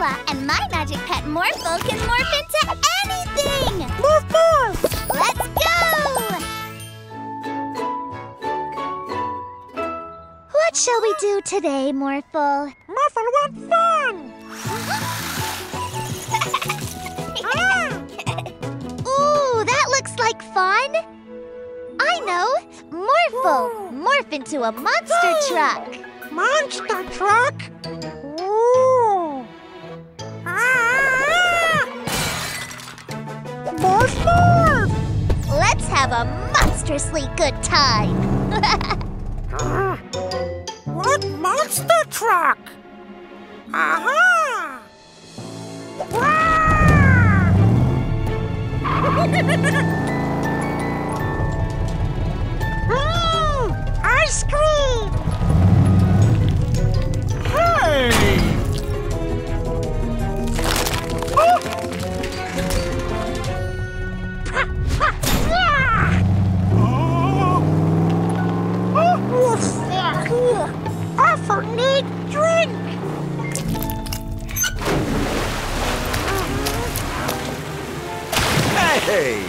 Paula, and my magic pet Morphle can morph into anything! Morph, morph! Let's go! What shall we do today, Morphle? Morphle wants fun! Ooh, that looks like fun! I know! Morphle, morph into a monster truck! Monster truck? Ooh. Ah! Morph, morph! Let's have a monstrously good time. What monster truck? Aha! Ice cream! Hey! Oh! Oh! Offer need drink! Hey!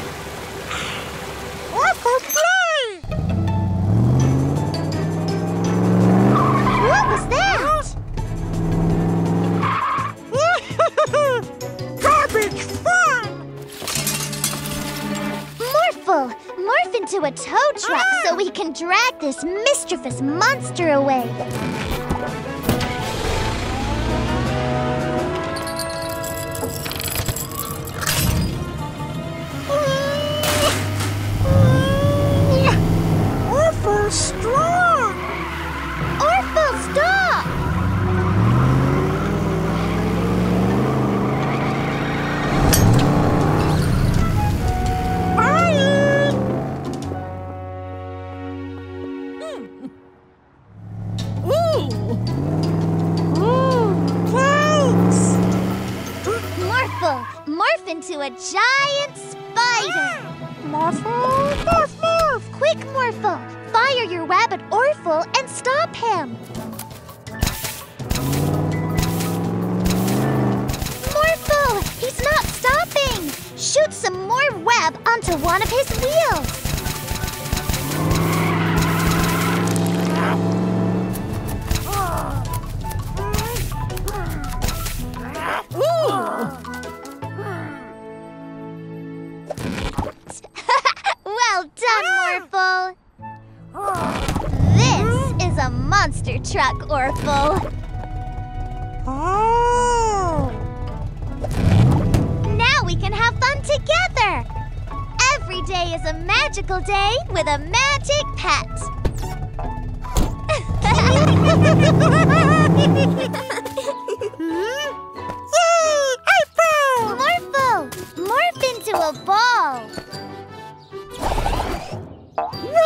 Offer play! What was that? Garbage fun! Morphle, morph into a tow truck so we can drag this mischievous monster away. Orphle, strong! Orphle, stop! Morph into a giant spider! Morphle, morph, morph! Quick, Morphle! Fire your rabbit Orphle and stop him! Morphle! He's not stopping! Shoot some more web onto one of his wheels! Ooh! Well done, Orphle. This is a monster truck, Orphle. Oh. Now we can have fun together. Every day is a magical day with a magic pet. Morphle, morph into a ball. Whee!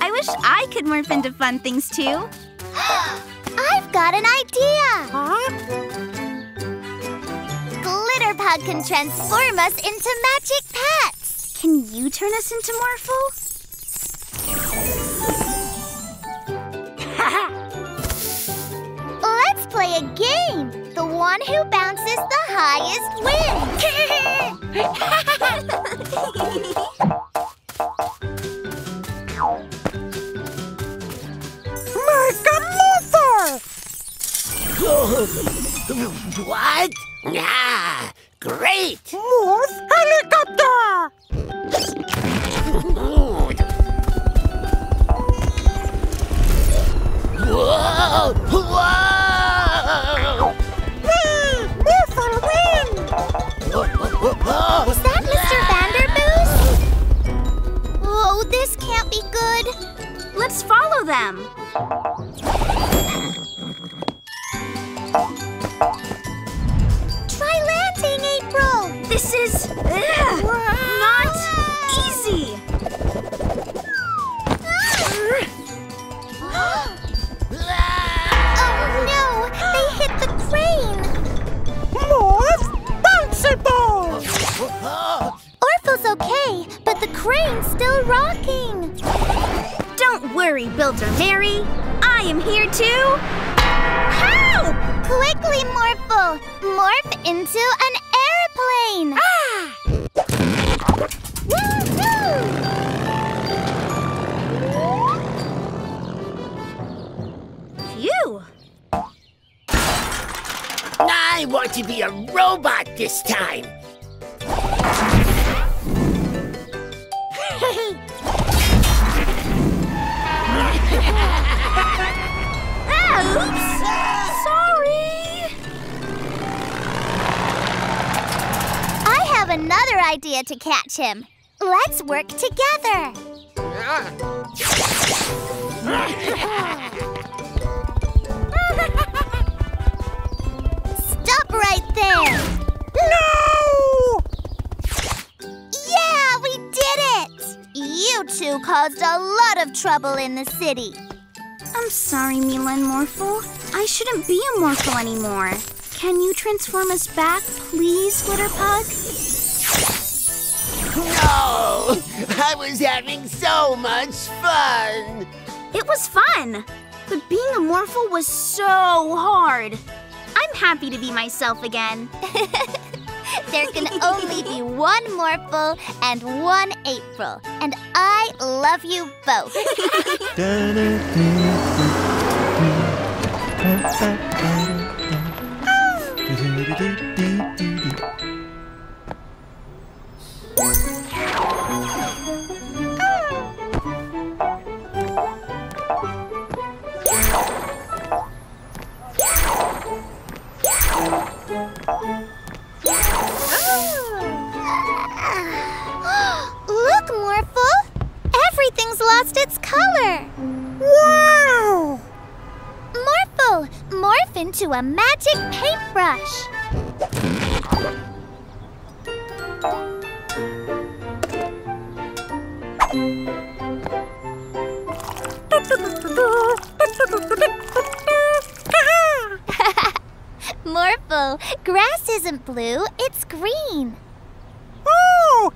I wish I could morph into fun things too. I've got an idea. Huh? Glitterbug can transform us into magic pets. Can you turn us into Morphle? Let's play a game. The one who bounces the highest wins. Make a morph! What? Ah, great! Morph helicopter! Whoa! Whoa! Win! Morphle, win! Is that Mr. Vanderboos? Oh, this can't be good. Let's follow them. Try landing, April. This is not easy. Oh no! They hit the crane! Morph bouncy ball! Orphle's okay, but the crane's still rocking! Don't worry, Builder Mary! I am here too! Help! Quickly, Morphle! Morph into an airplane! Ah! Woohoo! Phew! I want to be a robot this time! Oops! Sorry! I have another idea to catch him. Let's work together. Stop right there! No! Yeah, we did it! You two caused a lot of trouble in the city. I'm sorry, Mila and Morphle. I shouldn't be a Morphle anymore. Can you transform us back, please, Glitterbug? No! I was having so much fun! It was fun, but being a Morphle was so hard. I'm happy to be myself again. There can only be one Morphle and one April, and I love you both. Look, Morphle! Everything's lost its color! Wow! Morphle, morph into a magic paintbrush! Morphle, grass isn't blue, it's green. Oh!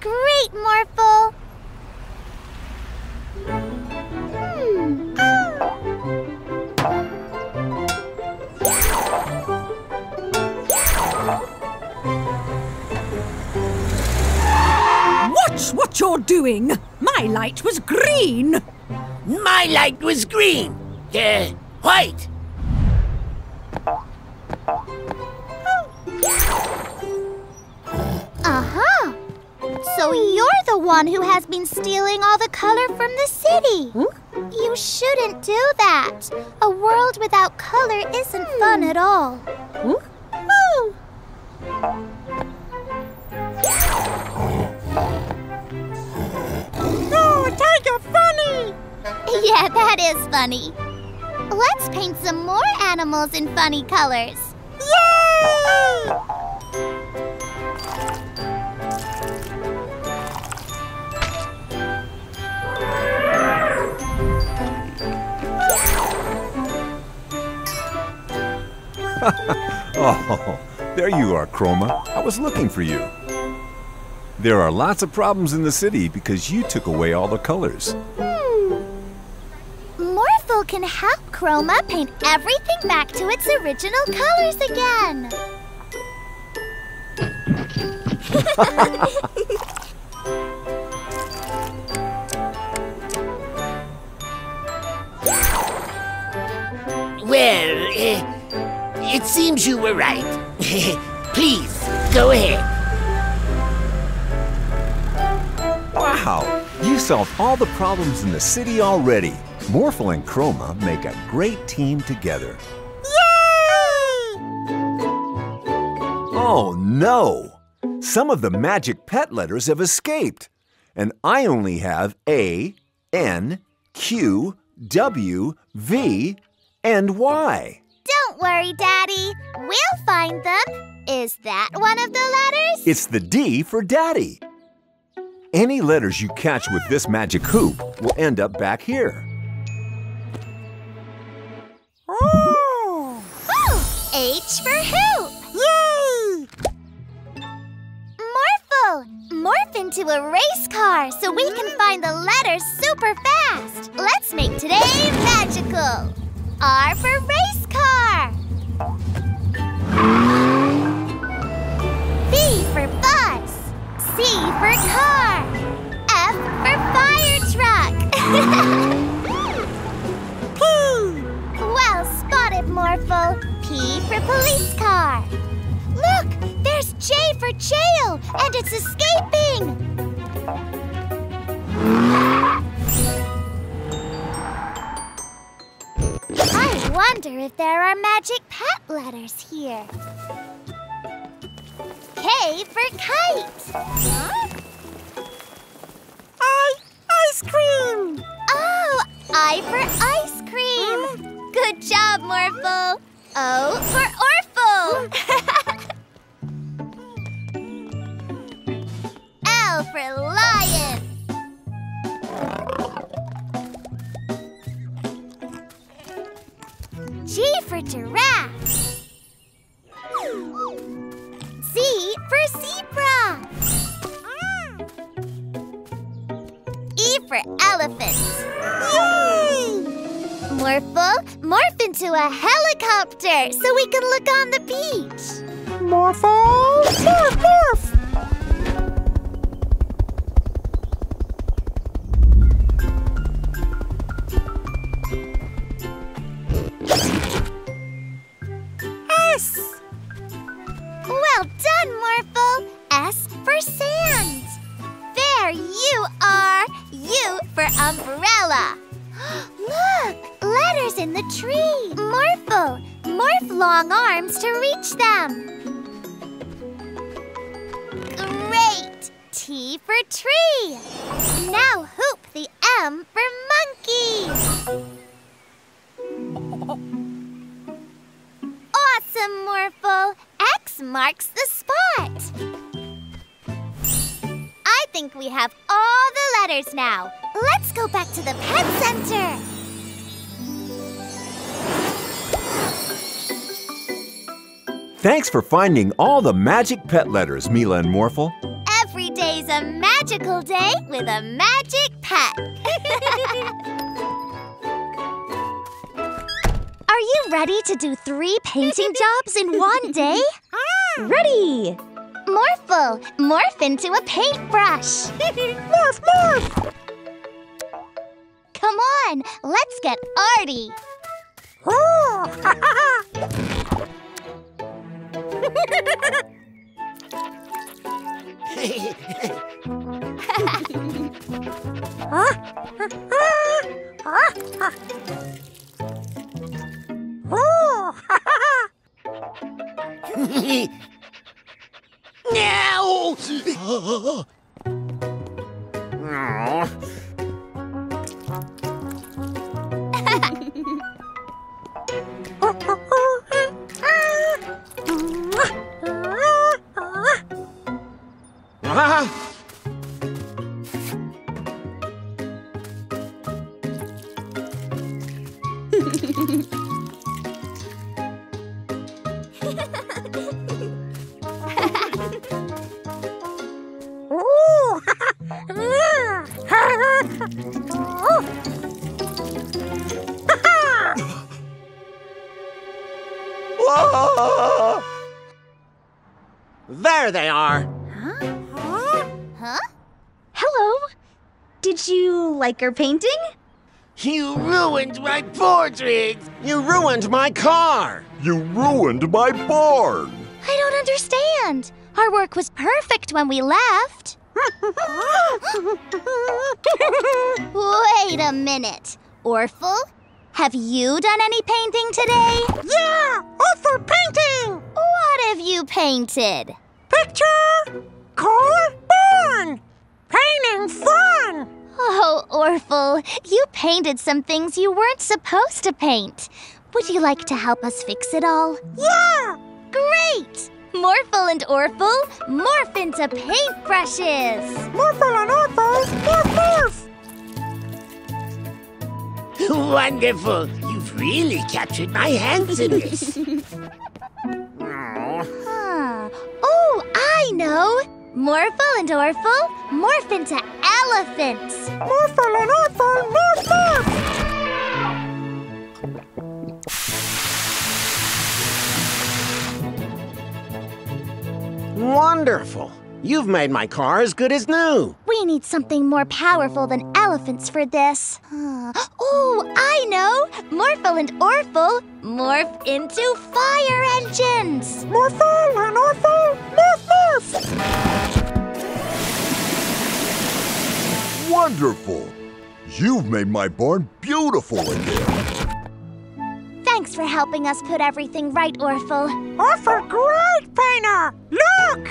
Great, Morphle! Watch what you're doing! My light was green! My light was green! White! Uh-huh! So you're the one who has been stealing all the color from the city! Hmm? You shouldn't do that! A world without color isn't fun at all! Hmm? Oh. No, Tiger, funny! Yeah, that is funny. Let's paint some more animals in funny colors. Yay! Oh, there you are, Chroma. I was looking for you. There are lots of problems in the city because you took away all the colors. Morphle can help Chroma paint everything back to its original colors again. Well, it seems you were right. Please, go ahead. Wow! You solved all the problems in the city already. Morphle and Chroma make a great team together. Yay! Oh no! Some of the magic pet letters have escaped. And I only have A, N, Q, W, V, and Y. Don't worry, Daddy. We'll find them. Is that one of the letters? It's the D for Daddy. Any letters you catch with this magic hoop will end up back here. Oh! H for hoop! Yay! into a race car so we can find the letters super fast. Let's make today magical. R for race car. B for bus. C for car. F for fire truck. Well spotted, Morphle. P for police car. Look, there's J for jail, and it's escaping. I wonder if there are magic pet letters here. K for kite. Huh? Ice cream. Oh, I for ice cream. Good job, Morphle. O for Orphle. L for lion. G for giraffe. Z for zebra. E for elephant. Yay! Morphle, morph into a helicopter so we can look on the beach. Morphle, morph, morph. Well done, Morphle. S for sand. There you are. U for umbrella. Look, letters in the tree. Morphle, morph long arms to reach them. Great. T for tree. Now hoop the M for monkey. Awesome, Morphle. X marks the spot. I think we have all the letters now. Let's go back to the pet center. Thanks for finding all the magic pet letters, Mila and Morphle. Every day's a magical day with a magic pet. Are you ready to do 3 painting jobs in one day? Ready! Morphle, morph into a paintbrush. Morph, morph! Come on, let's get arty. Now! There they are. Huh? Huh? Huh? Hello. Did you like our painting? You ruined my portrait. You ruined my car. You ruined my barn. I don't understand. Our work was perfect when we left. Wait a minute. Orphle, have you done any painting today? Yeah, Orphle painting. What have you painted? Picture, car, barn. Painting fun. Oh, Orphle, you painted some things you weren't supposed to paint. Would you like to help us fix it all? Yeah! Great! Morphle and Orphle, morph into paintbrushes! Morphle and Orphle, morph, morph! Wonderful! You've really captured my handsomeness. Oh, I know! Morphle and Orphle morph into elephants. Morphle and Orphle morph up! Wonderful. You've made my car as good as new. We need something more powerful than elephants for this. Oh, I know! Morphle and Orphle morph into fire engines! Morphle and Orphle morph, morph! Wonderful! You've made my barn beautiful again. Thanks for helping us put everything right, Orphle. Orphle, great painter! Look!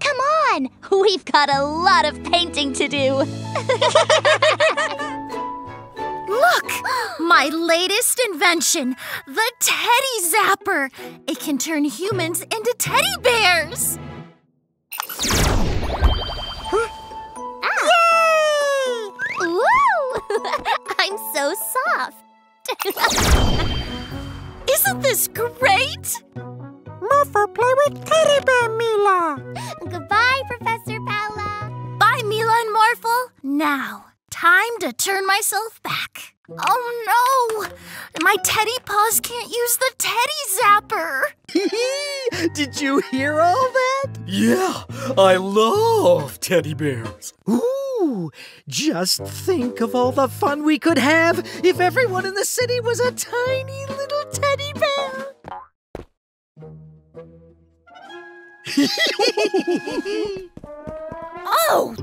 Come on! We've got a lot of painting to do! Look! My latest invention, the Teddy Zapper! It can turn humans into teddy bears! Yay! Woo! I'm so soft! Isn't this great? Morphle, play with Teddy Bear, Mila! Goodbye, Professor Paula! Bye, Mila and Morphle! Now, time to turn myself back. Oh no! My teddy paws can't use the Teddy Zapper! Did you hear all that? Yeah, I love teddy bears. Ooh, just think of all the fun we could have if everyone in the city was a tiny little teddy bear! Oh!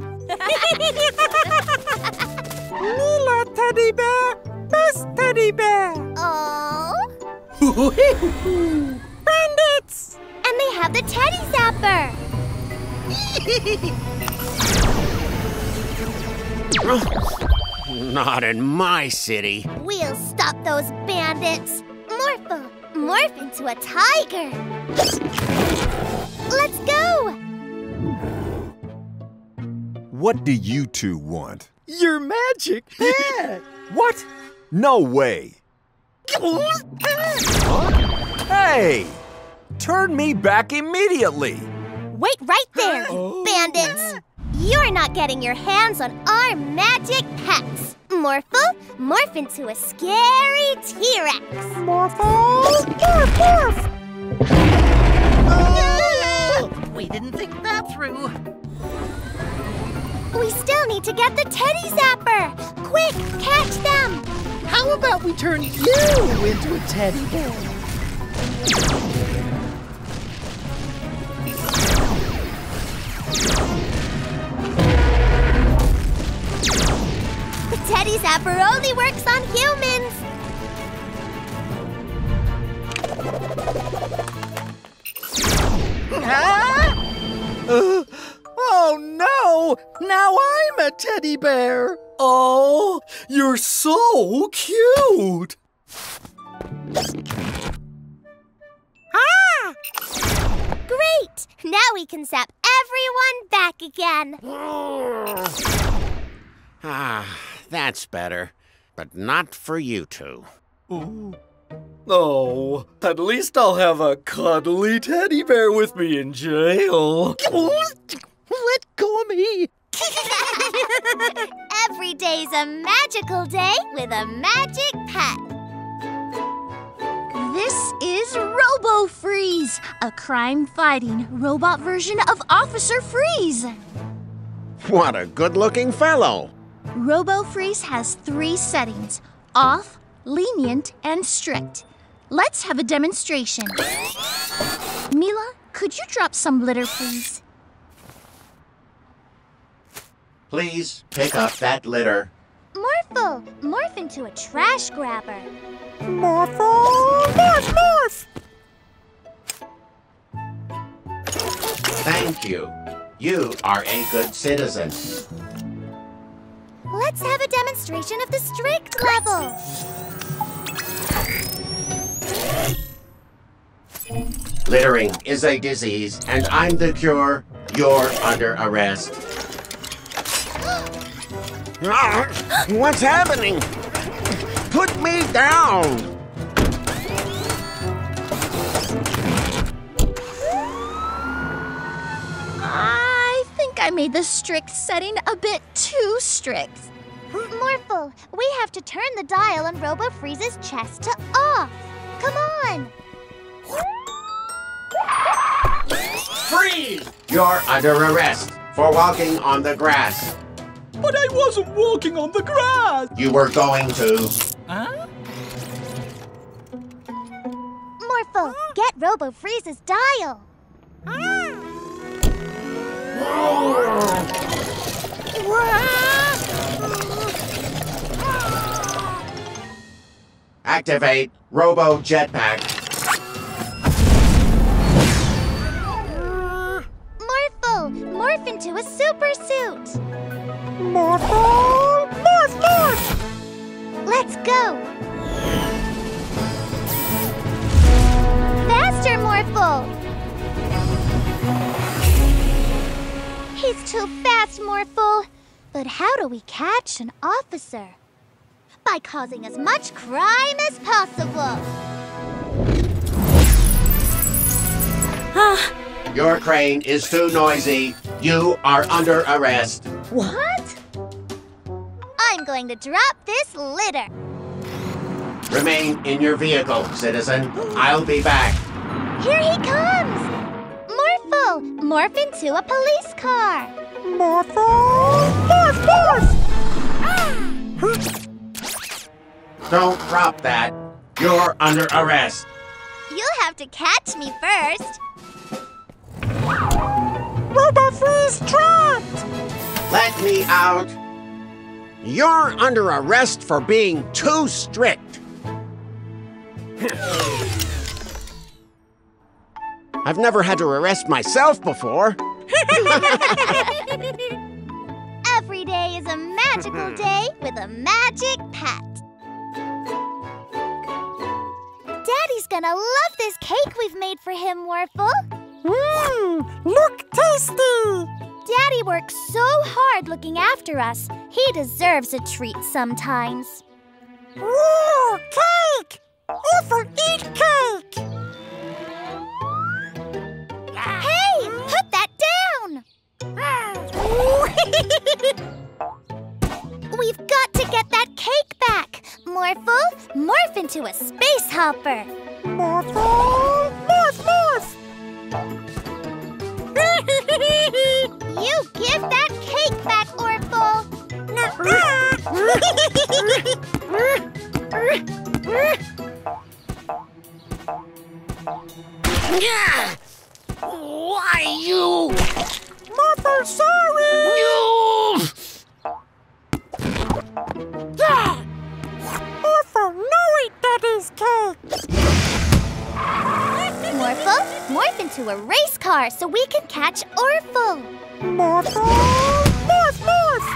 Mila teddy bear, best teddy bear. Oh! Bandits! And they have the Teddy Zapper. Not in my city. We'll stop those bandits. Morphle, morph into a tiger. Let's go! What do you two want? Your magic pet! What? No way! Huh? Hey! Turn me back immediately! Wait right there, bandits! You're not getting your hands on our magic pets! Morphle, morph into a scary T-Rex! Morphle, morph, morph! We didn't think that through. We still need to get the Teddy Zapper! Quick, catch them! How about we turn you into a teddy bear? The Teddy Zapper only works on humans! Ah! Oh no! Now I'm a teddy bear! Oh, you're so cute! Ah! Great! Now we can zap everyone back again! Ah, that's better. But not for you two. Ooh. Oh, at least I'll have a cuddly teddy bear with me in jail. Let go of me. Every day's a magical day with a magic pet. This is RoboFreeze, a crime-fighting robot version of Officer Freeze. What a good-looking fellow. RoboFreeze has 3 settings, off, lenient, and strict. Let's have a demonstration. Mila, could you drop some litter, please? Please pick up that litter. Morphle, morph into a trash grabber. Morphle, morph, morph! Thank you. You are a good citizen. Let's have a demonstration of the strict level. Littering is a disease, and I'm the cure. You're under arrest. What's happening? Put me down! made the strict setting a bit too strict. Morphle, we have to turn the dial on RoboFreeze's chest to off. Come on! Freeze! You're under arrest for walking on the grass. But I wasn't walking on the grass! You were going to. Huh? Morphle, get RoboFreeze's dial. Activate Robo Jetpack. Morphle, morph into a super suit. Morphle, morph, morph. Let's go. Faster, Morphle. He's too fast, Morphle. But how do we catch an officer? By causing as much crime as possible. Your crane is too noisy. You are under arrest. What? I'm going to drop this litter. Remain in your vehicle, citizen. I'll be back. Here he comes. Morphle, morph into a police car. Morphle, morph, morph. Ah. Don't drop that. You're under arrest. You'll have to catch me first. RoboFreeze trapped! Let me out. You're under arrest for being too strict. I've never had to arrest myself before. Every day is a magical day with a magic pet. Daddy's gonna love this cake we've made for him, Morphle. Mmm, look tasty! Daddy works so hard looking after us. He deserves a treat sometimes. Whoa, cake! Overeat cake! Hey, put that down! We've got to get that cake back. Morphle, morph into a space hopper. Morphle, morph, morph! You give that cake back, Orphle. Why you? Morphle, sorry! You! Morphle, no eat Daddy's cake! Morphle, morph into a race car so we can catch Orphle! Morphle, morph, morph!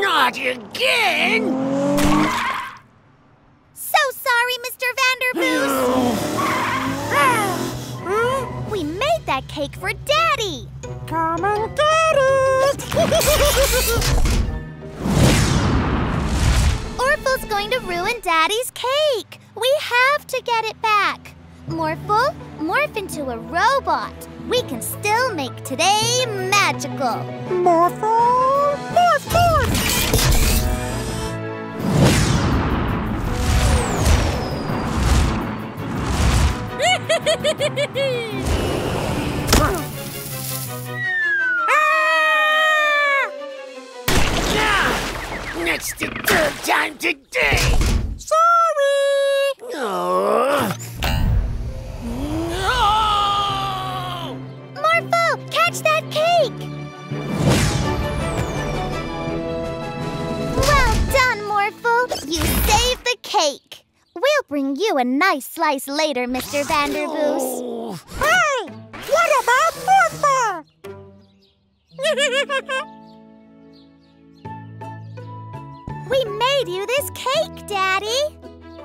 Not again! So sorry, Mr. Vanderboos! We made that cake for Daddy! Come and get it! Orphle's going to ruin Daddy's cake! We have to get it back! Morphle, morph into a robot! We can still make today magical! Morphle, morph, morph! It's the third time today. Sorry. No. Morphle, catch that cake. Well done, Morphle. You saved the cake. We'll bring you a nice slice later, Mr. Vanderboos. Hey! What about Morphle? We made you this cake, Daddy.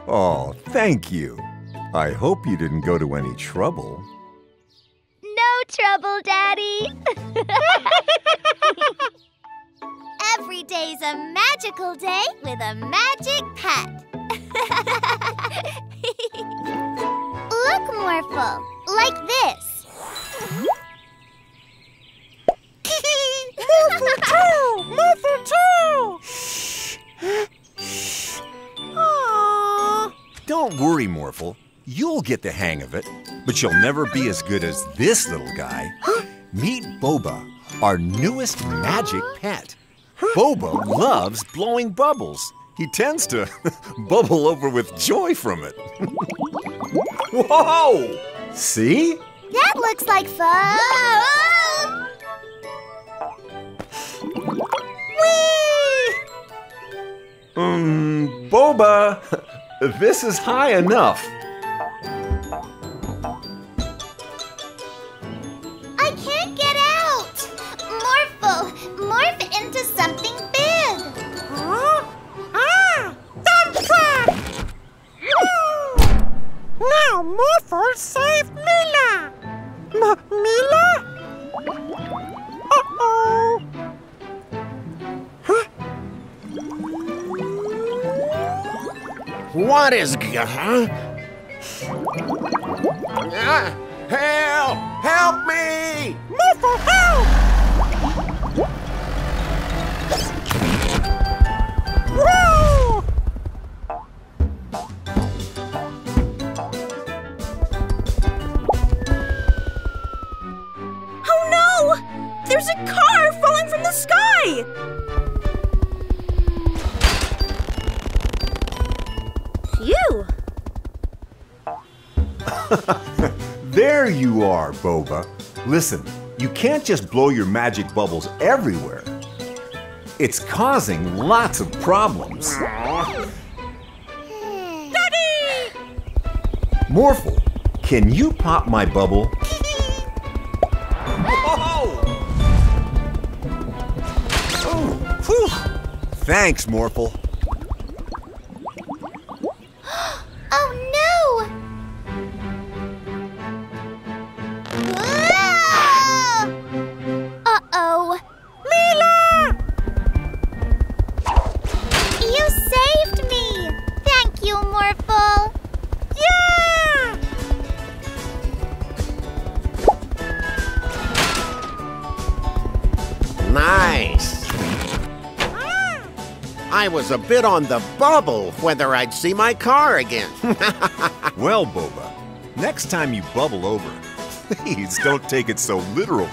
Oh, thank you. I hope you didn't go to any trouble. No trouble, Daddy. Every day's a magical day with a magic pet. Look, Morphle, like this. Morphle too! Morphle too! Shh. Aww. Don't worry, Morphle. You'll get the hang of it, but you'll never be as good as this little guy. Meet Boba, our newest magic pet. Boba loves blowing bubbles. He tends to bubble over with joy from it. Whoa! See? That looks like fun! Whee! Boba, this is high enough. I can't get out! Morphle, morph into something big! Huh? Ah! Dump truck! Now Morphle saved Mila! Mila? Uh-oh! Huh? What is... huh? Ah! Help! Help me! Morphle, help! Whoa! Oh no! There's a car falling from the sky! Phew! There you are, Boba. Listen, you can't just blow your magic bubbles everywhere. It's causing lots of problems. Daddy! Morphle, can you pop my bubble? Oh, whew. Thanks, Morphle. Oh, no! Uh-oh. Mila! You saved me! Thank you, Morphle. Yeah! Nice. Ah. I was a bit on the bubble whether I'd see my car again. Well, Boba, next time you bubble over, please don't take it so literally.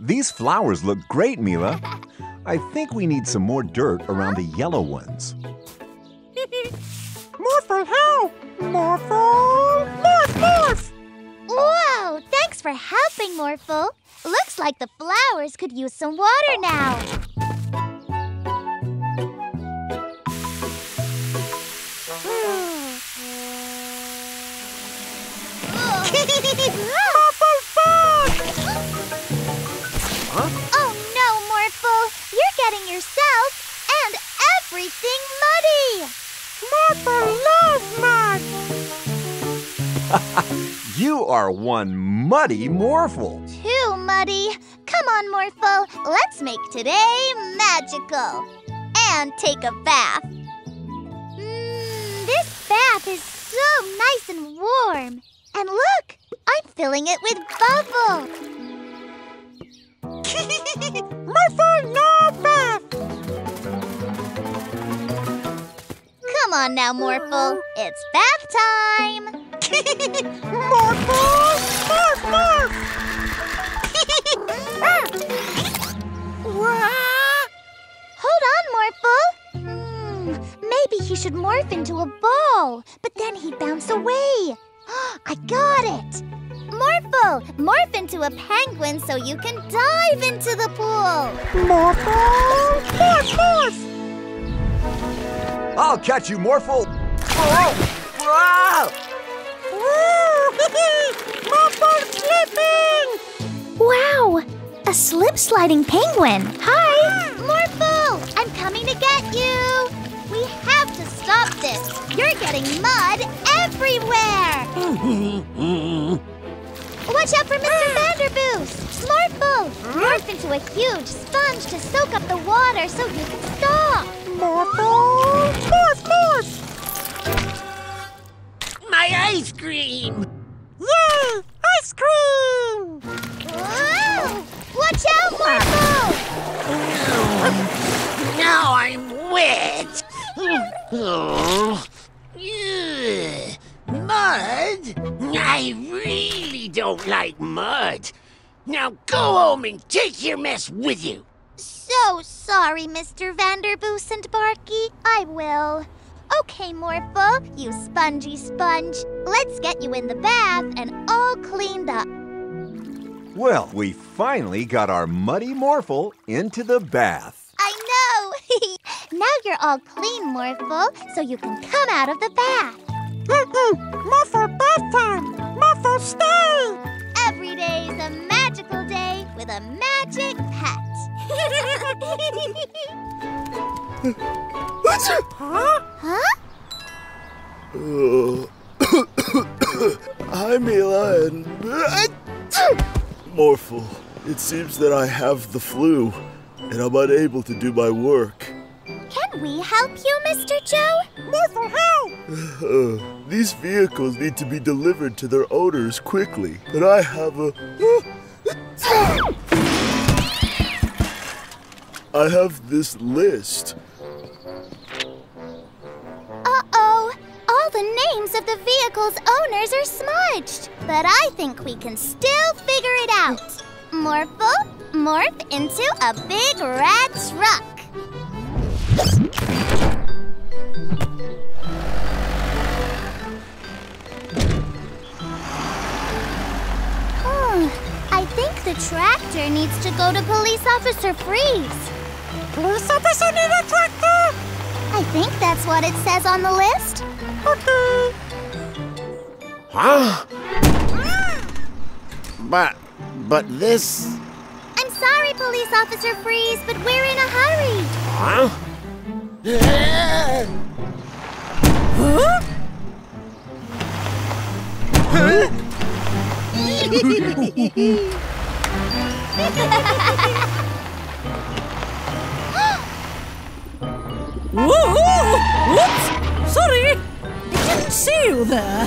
These flowers look great, Mila. I think we need some more dirt around the yellow ones. Morphle, help! Morphle! Morph, morph! Whoa! Thanks for helping, Morphle. Looks like the flowers could use some water now. Huh? Oh no, Morphle! You're getting yourself and everything muddy! Morphle loves mud! You are one muddy Morphle! Too muddy! Come on, Morphle, let's make today magical! And take a bath! This bath is so nice and warm! And look, I'm filling it with bubble. Morphle, no bath! Come on now, Morphle. It's bath time. Morphle, morph, morph! Hold on, Morphle. Maybe he should morph into a ball, but then he'd bounce away. I got it! Morphle, morph into a penguin so you can dive into the pool! Morphle! Morph, morph! I'll catch you, Morphle! Oh! Ah! Morphle slipping! Wow! A slip-sliding penguin! Hi! Morphle! I'm coming to get you! pouring mud everywhere! Watch out for Mr. Vanderboos! Morphle! Morph into a huge sponge to soak up the water so you can stop! Morphle! Morph! Morph! My ice cream! Yeah! Ice cream! Whoa. Watch out, Morphle! Now I'm wet! Oh. Mud? I really don't like mud. Now go home and take your mess with you. So sorry, Mr. Vanderboos and Barky. I will. Okay, Morphle, you spongy sponge. Let's get you in the bath and all cleaned up. Well, we finally got our muddy Morphle into the bath. I know. Now you're all clean, Morphle, so you can come out of the bath. Morphle bath time! Morphle stay! Every day is a magical day with a magic pet. What's it? Huh? Hi, Mila and Morphle. It seems that I have the flu, and I'm unable to do my work. Can we help you, Mr. Joe? Morphle, help! These vehicles need to be delivered to their owners quickly, and I have a... I have this list. Uh-oh. All the names of the vehicle's owners are smudged, but I think we can still figure it out. Morphle, morph into a big red truck. I think the tractor needs to go to Police Officer Freeze. Police Officer need a tractor? I think that's what it says on the list. Okay. Huh? But this... I'm sorry, Police Officer Freeze, but we're in a hurry. Huh? Huh? Huh? Whoops! Sorry! I didn't see you there!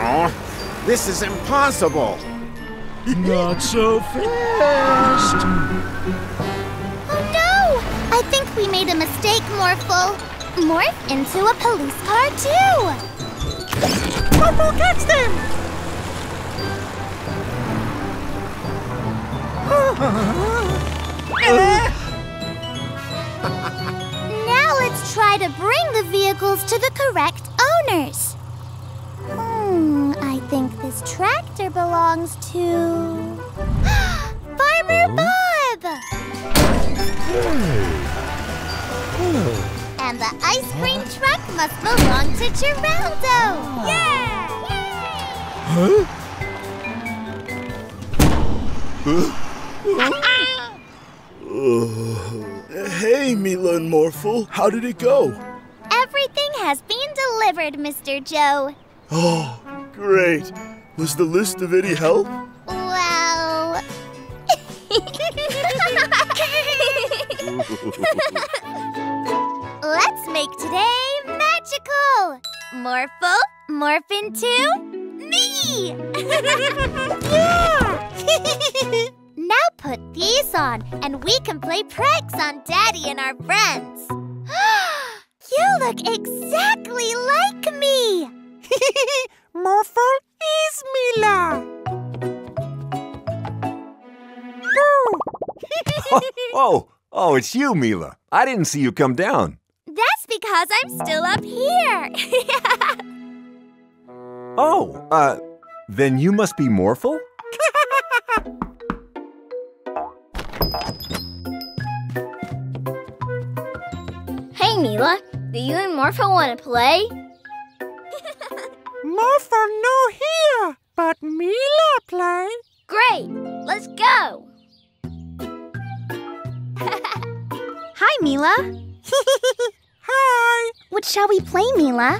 Oh, this is impossible! Not so fast! Oh no! I think we made a mistake, Morphle. Morph into a police car, too! Morphle, catch them! Now let's try to bring the vehicles to the correct owners. I think this tractor belongs to... Farmer Bob! And the ice cream truck must belong to Geraldo! Yeah! Huh? Hey, Mila and Morphle, how did it go? Everything has been delivered, Mr. Joe. Oh, great. Was the list of any help? Well... Let's make today magical! Morphle, morph into... me! Yeah! Now put these on, and we can play pranks on Daddy and our friends. You look exactly like me! Morphle is Mila. Oh, it's you, Mila. I didn't see you come down. That's because I'm still up here. Then you must be Morphle? Hey, Mila. Do you and Morphle want to play? Morphle no here, but Mila play. Great, let's go. Mila. Hi. What shall we play, Mila?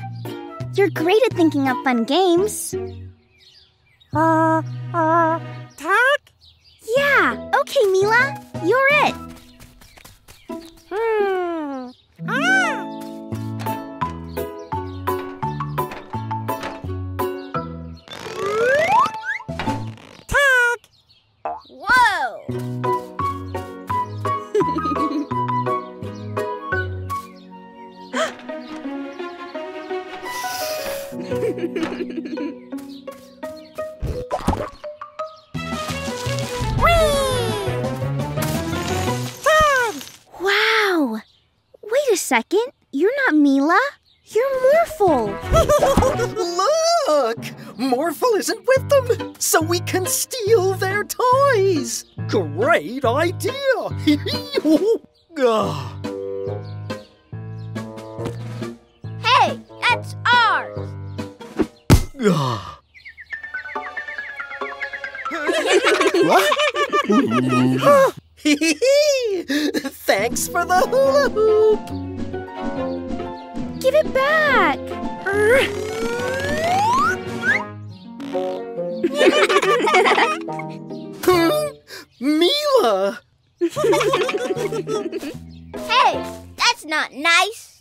You're great at thinking up fun games. Tag? Yeah, okay, Mila. You're it. Tag! Whoa! Wow! Wait a second. You're not Mila. You're Morphle. Look! Morphle isn't with them, so we can steal their toys. Great idea! Hey, that's ours! What? Thanks for the hula hoop! Give it back! Mila! Hey, that's not nice!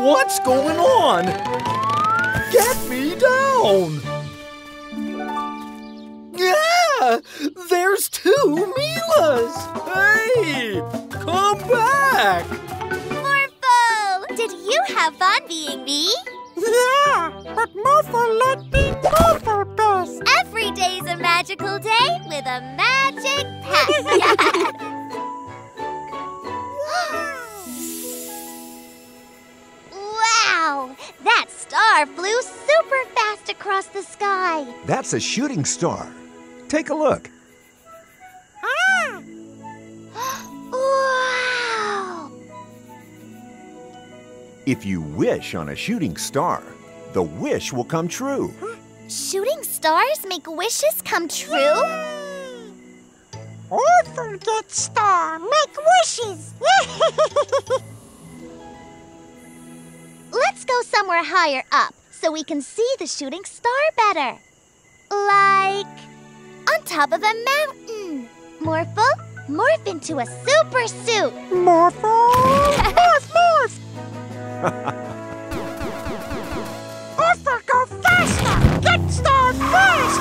What's going on? Get me down! Yeah! There's two Milas! Hey! Come back! Morphle! Did you have fun being me? Yeah! But Morphle liked being Morphle best! Every day's a magical day with a magic pet! Wow! That star flew super fast across the sky. That's a shooting star. Take a look. Ah! Wow! If you wish on a shooting star, the wish will come true. Huh? Shooting stars make wishes come true? Yay! Orphle gets star, make wishes! Let's go somewhere higher up so we can see the shooting star better. Like on top of a mountain. Morphle, morph into a super suit. Morphle, morph, morph. Morphle, go faster. Get star first.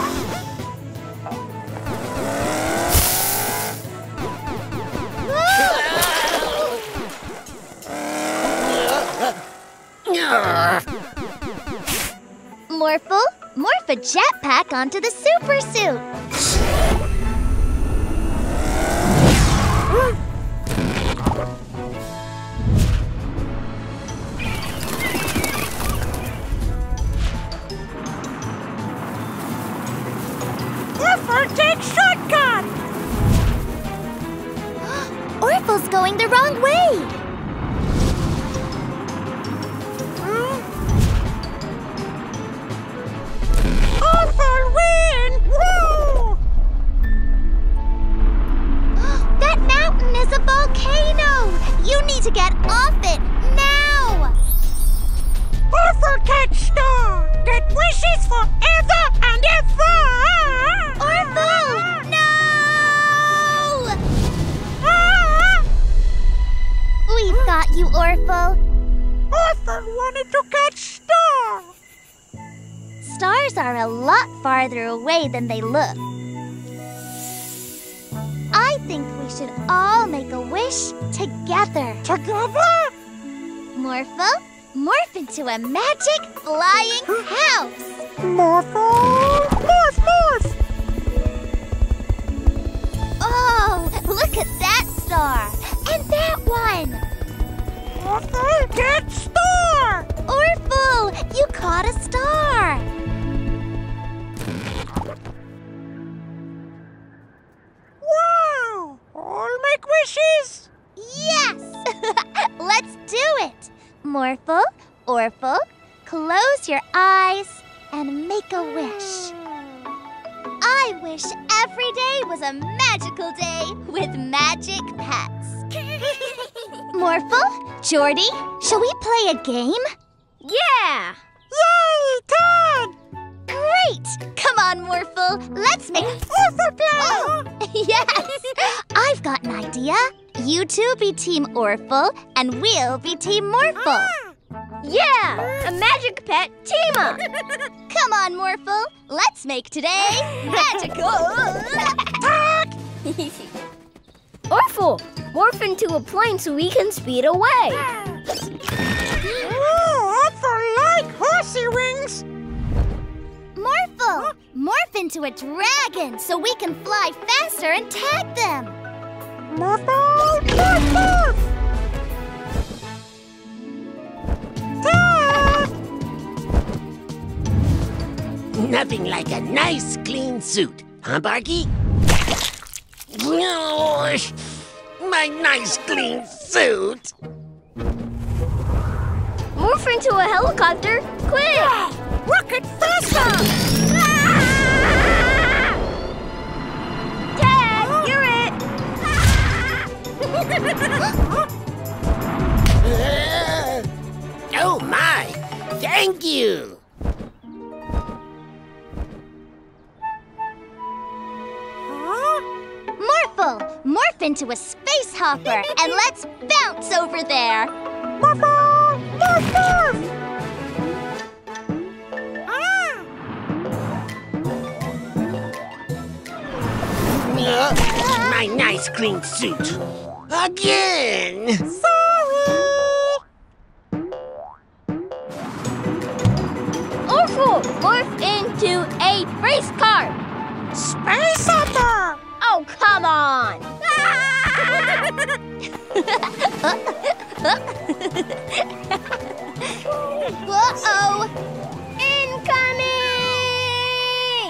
Morphle, morph a jetpack onto the super suit. Morphle takes shortcut. Orphle's going the wrong way. Win! Woo! That mountain is a volcano! You need to get off it now! Orphle can't star! Get wishes forever and ever! Orphle! No! We've got you, Orphle. Orphle wanted to catch star! Stars are a lot farther away than they look. I think we should all make a wish together. Together? Morphle, morph into a magic flying house. Morphle, morph, morph! Oh, look at that star. And that one. Orphle, get star! Orphle, you caught a star! Wow! All make wishes? Yes! Let's do it! Morphle, Orphle, close your eyes and make a wish. I wish every day was a magical day with magic pets. Morphle, Jordy, shall we play a game? Yeah! Yay, Ted! Great! Come on, Morphle, let's make Orphle play! Yes! I've got an idea. You two be Team Orphle, and we'll be Team Morphle. Yeah! A magic pet team-up! Come on, Morphle. Let's make today magical! Orphle, morph into a plane so we can speed away. Ooh, Orphle like horsey wings! Morphle, morph into a dragon so we can fly faster and tag them. Morphle, morph! Nothing like a nice, clean suit. Huh, Barky? My nice, clean suit! Morph into a helicopter, quick! Yeah. Rocket faster! Dad, you're it! Oh my! Thank you! Morphle, morph into a space hopper and let's bounce over there. Morphle, morph, morph! My nice clean suit. Again! Sorry! Orphle, morph into a race car. Space hopper! Oh, come on! Uh-oh! Incoming!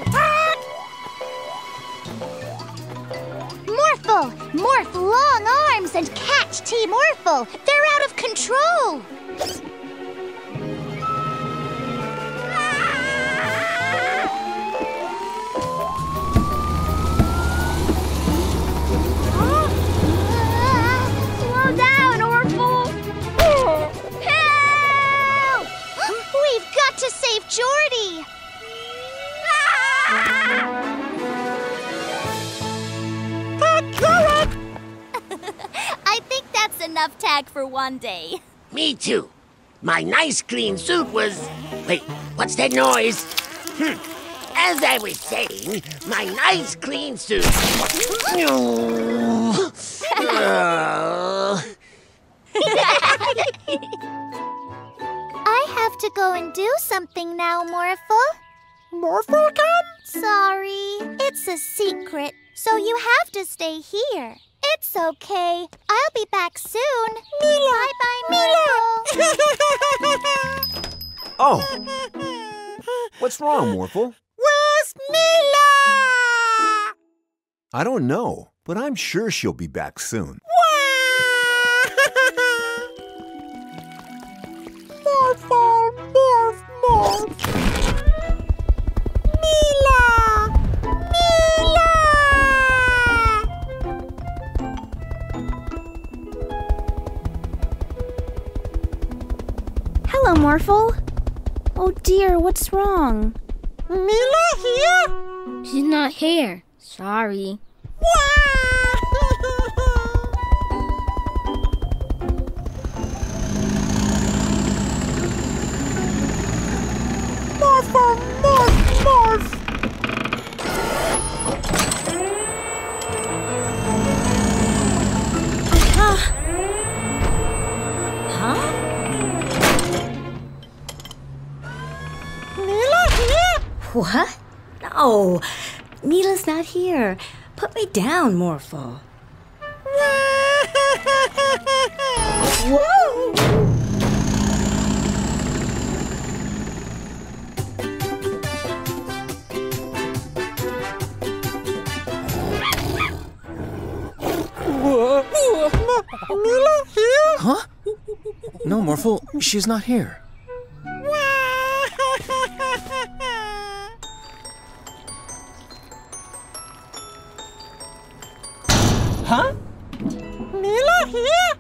Morphle, morph long arms and catch Team Orphle. They're out of control. To save Jordy! I think that's enough tag for one day. Me too. My nice clean suit was... Wait, what's that noise? As I was saying, my nice clean suit... I have to go and do something now, Morphle. Morphle come? Sorry, it's a secret, so you have to stay here. It's okay. I'll be back soon. Mila! Bye-bye, Morphle. Oh. What's wrong, Morphle? Where's Mila? I don't know, but I'm sure she'll be back soon. Morph, morph, morph. Mila! Mila! Hello, Morphle. Oh dear, what's wrong? Mila here? She's not here. Sorry. Morph, morph, morph! Huh? Mila here? What? No, Mila's not here. Put me down, Morphle. Whoa! Mila here? Huh? No, Morphle, she's not here. Huh? Mila here?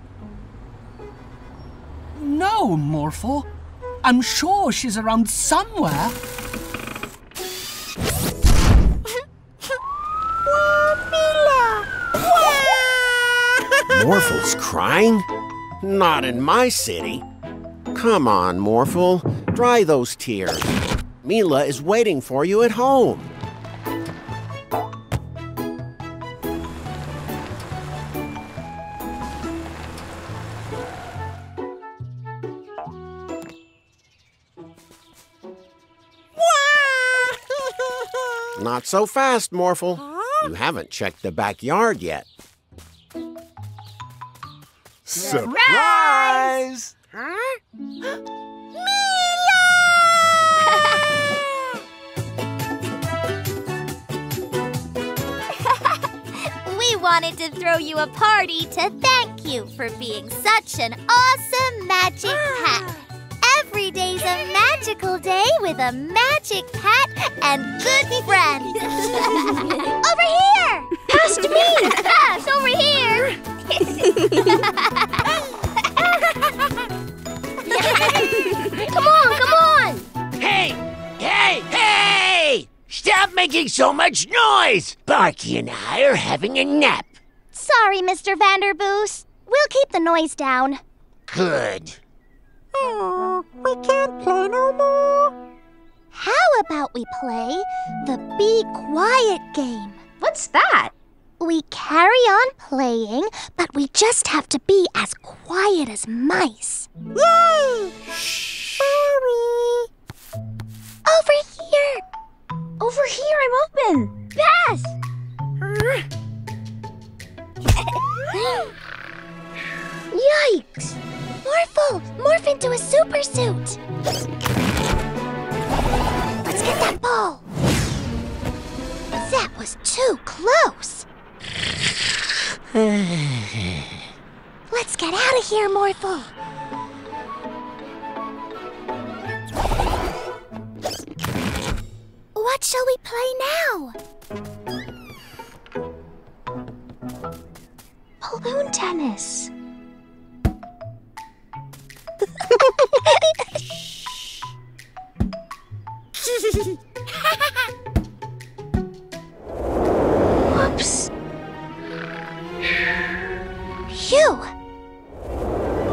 No, Morphle. I'm sure she's around somewhere. Morphle's crying? Not in my city. Come on, Morphle. Dry those tears. Mila is waiting for you at home. Not so fast, Morphle. Huh? You haven't checked the backyard yet. Surprise! Huh? Mila! We wanted to throw you a party to thank you for being such an awesome magic pet. Every day's a magical day with a magic pet and good friends. Over here! Pass to me! Pass over here! Come on, come on! Hey! Hey! Hey! Stop making so much noise! Barky and I are having a nap. Sorry, Mr. Vanderboos. We'll keep the noise down. Good. Oh, we can't play no more. How about we play the Be Quiet game? What's that? We carry on playing, but we just have to be as quiet as mice. Yay! Shh. Sorry. Over here. Over here, I'm open. Pass! Yikes! Morphle! Morph into a super suit! Let's get that ball! That was too close! Let's get out of here, Morphle! What shall we play now? Balloon tennis. Whoops. Phew.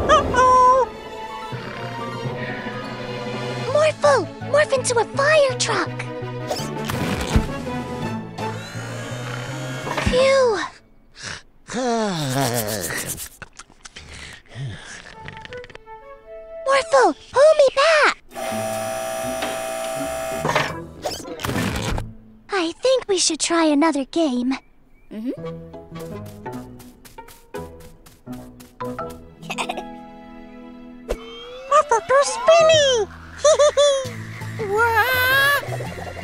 Uh-oh. Morphle, morph into a fire truck. Phew. Morphle, pull me back! I think we should try another game. Mm-hmm. Morphle, go spinny!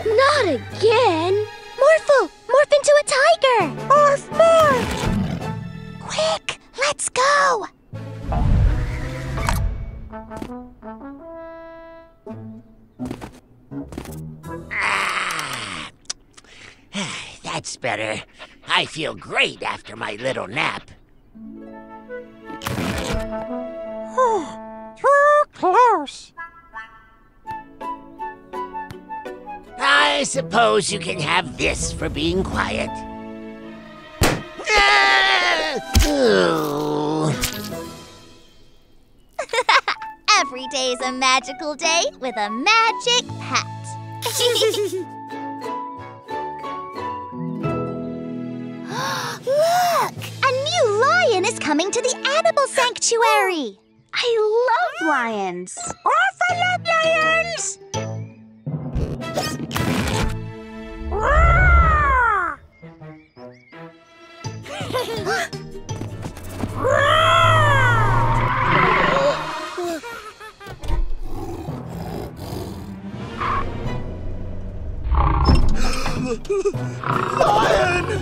Not again! Morphle, morph into a tiger! Morph, morph! Quick, let's go! Ah, that's better. I feel great after my little nap. Too close. I suppose you can have this for being quiet. Every day is a magical day with a magic pet. Look! A new lion is coming to the animal sanctuary. I love lions. Orphle love lions! Lion! Lion!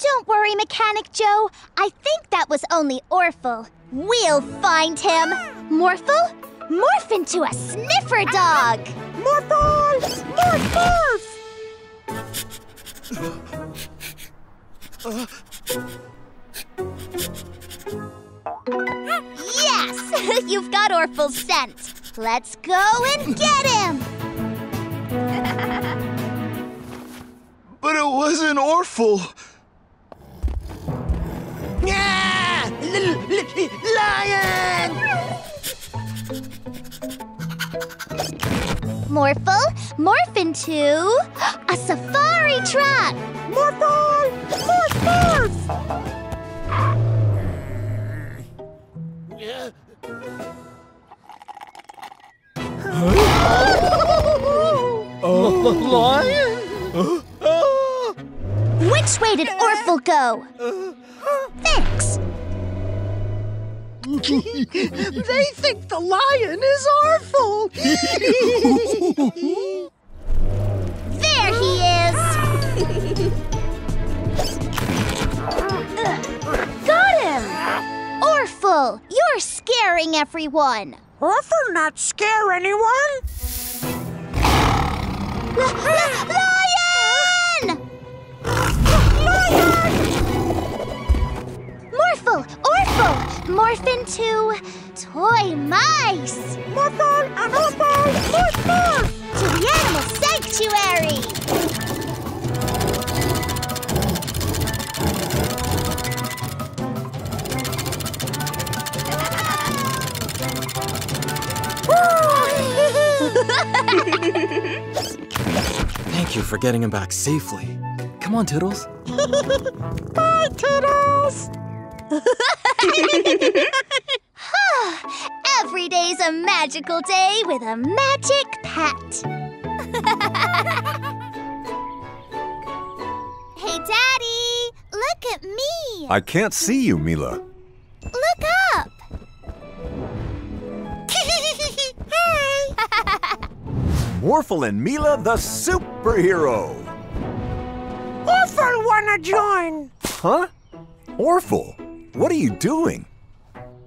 Don't worry, Mechanic Joe, I think that was only Orphle. We'll find him. Morphle, morph into a sniffer dog. Morphle! Morph! Yes! You've got Orphle's scent. Let's go and get him. But it wasn't Orphle. Ah! Lion! Morphle, morph into a safari truck. Morphle, morph! Lion? Which way did Orphle go? Thanks. They think the lion is Orphle. There he is. Got him. Orphle, you're scaring everyone. Orphle not scare anyone. Lion! Lion! Morphle! Orphle! Morph into toy mice! Morphle and Orphle! Morph, morph! To the animal sanctuary! Thank you for getting him back safely. Come on, Toodles. Bye, Toodles! Every day's a magical day with a magic pet. Hey, Daddy! Look at me! I can't see you, Mila. Look up! Morphle and Mila the superhero. Orphle wanna join. Huh? Orphle, what are you doing?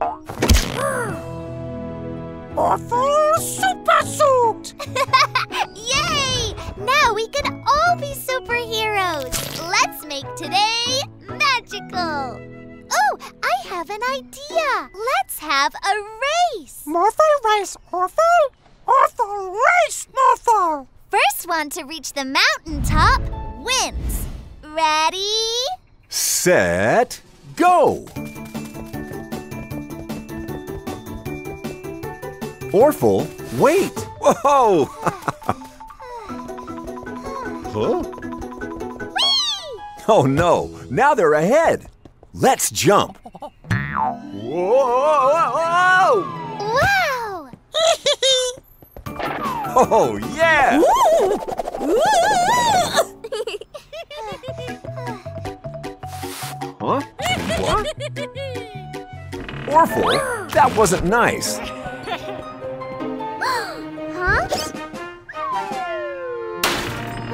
Orphle super suit. Yay! Now we can all be superheroes. Let's make today magical. Oh, I have an idea. Let's have a race. Morphle race, Orphle. Orphle race, Morphle! First one to reach the mountaintop wins. Ready? Set, go! Orphle, wait! Whoa! Huh? Whee! Oh no, now they're ahead. Let's jump. Whoa! Whoa! Wow! Oh, yeah! Huh? What? Orphle, that wasn't nice. Huh?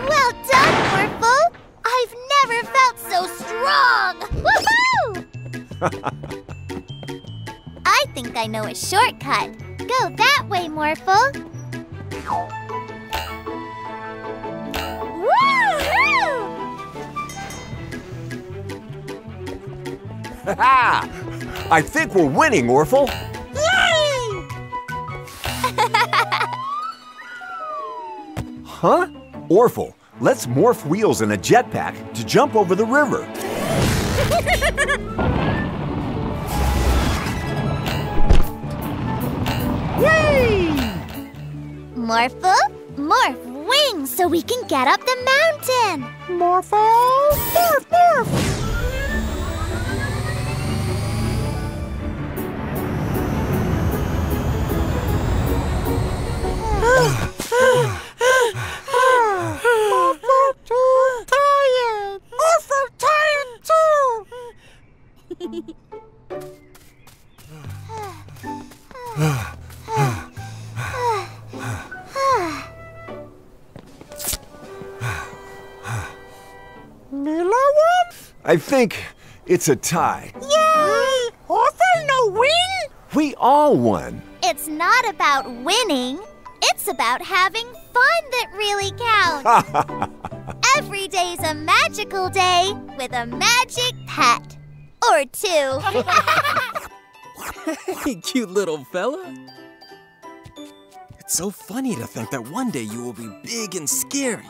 Well done, Orphle. I've never felt so strong. Woohoo! I think I know a shortcut. Go that way, Morphle. I think we're winning, Orphle. Yay! Huh? Orphle, let's morph wheels in a jetpack to jump over the river. Yay! Morphle, morph wings so we can get up the mountain. Morphle, morph, morph. Orphle too tired. Orphle tired too. Mila, what? I think It's a tie. Yay! Orphle no win? We all won. It's not about winning. It's about having fun that really counts. Every day's a magical day with a magic pet. Or two. Cute little fella. It's so funny to think that one day you will be big and scary.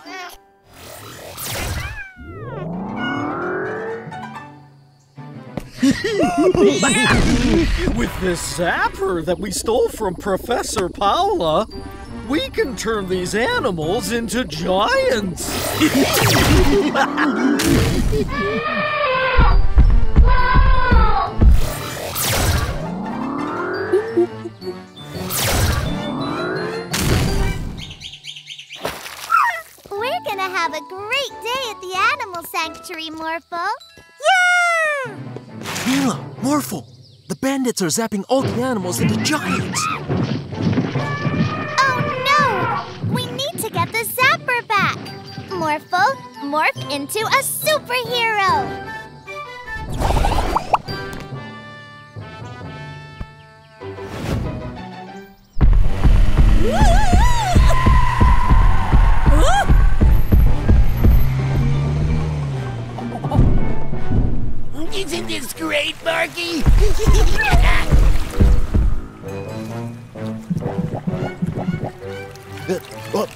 With this zapper that we stole from Professor Paula, we can turn these animals into giants. We're gonna have a great day at the Animal Sanctuary, Morphle. Yeah! Mila, Morphle, the bandits are zapping all the animals into giants. Oh no! We need to get the zapper back. Morphle, morph into a superhero. Isn't this great, Barky? Oh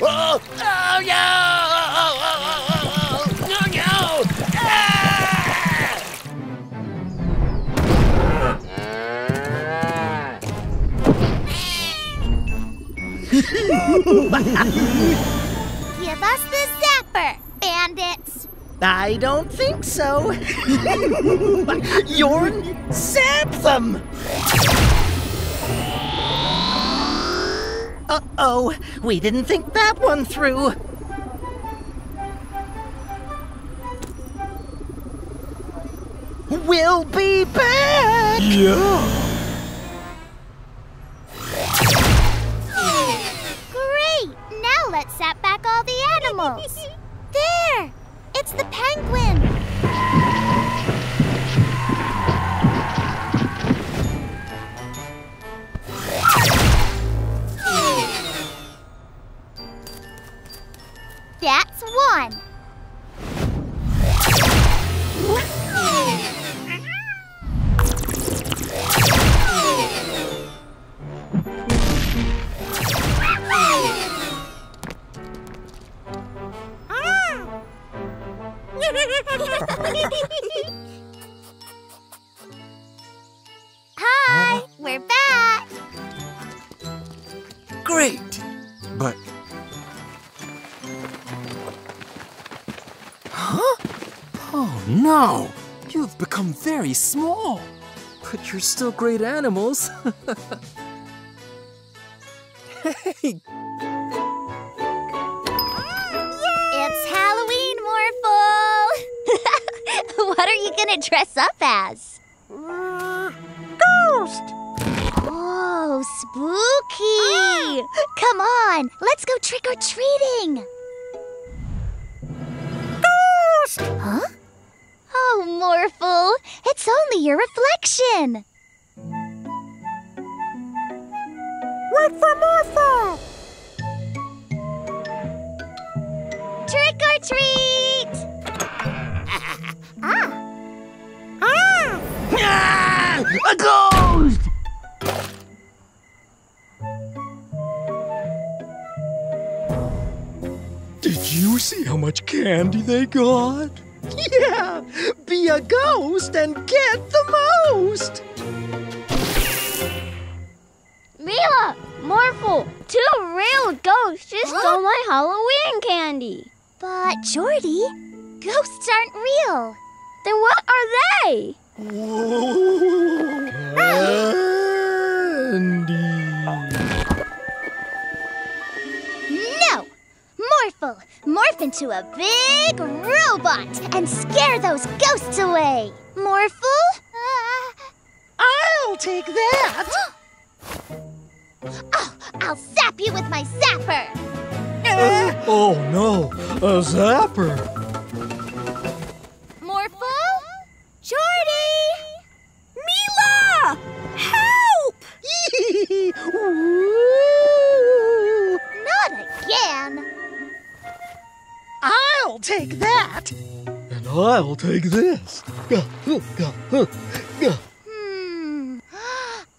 no! No, no! Give us the zapper, bandits! I don't think so. You're zap them! Uh-oh, we didn't think that one through. We'll be back! Yeah! Great! Now let's zap back all the animals. There! It's the penguin! That's one! Hi, we're back. Great, but huh? Oh no, you've become very small, but you're still great animals. Hey. What are you gonna dress up as? Ghost! Oh, spooky! Come on, let's go trick-or-treating! Ghost! Huh? Oh, Morphle, it's only your reflection! Wait for Morphle! Trick-or-treat! Ah! Ah! Ah! A ghost! Did you see how much candy they got? Yeah! Be a ghost and get the most! Mila! Morphle! Two real ghosts just stole my Halloween candy! But, Jordy, ghosts aren't real! Then what are they? Candy. No! Morphle, morph into a big robot and scare those ghosts away! Morphle? I'll take that! Oh, I'll zap you with my zapper! Oh no, a zapper! Jordy! I'll take that. And I'll take this.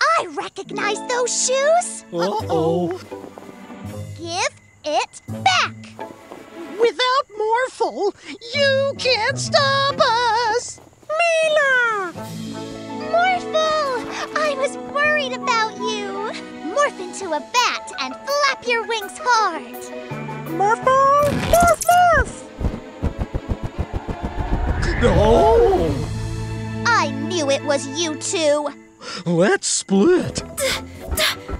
I recognize those shoes. Uh-oh. Give it back. Without Morphle, you can't stop us. Mila! Morphle! I was worried about you. Morph into a bat and flap your wings hard. Morphle! Morph, morph! No! I knew it was you two. Let's split.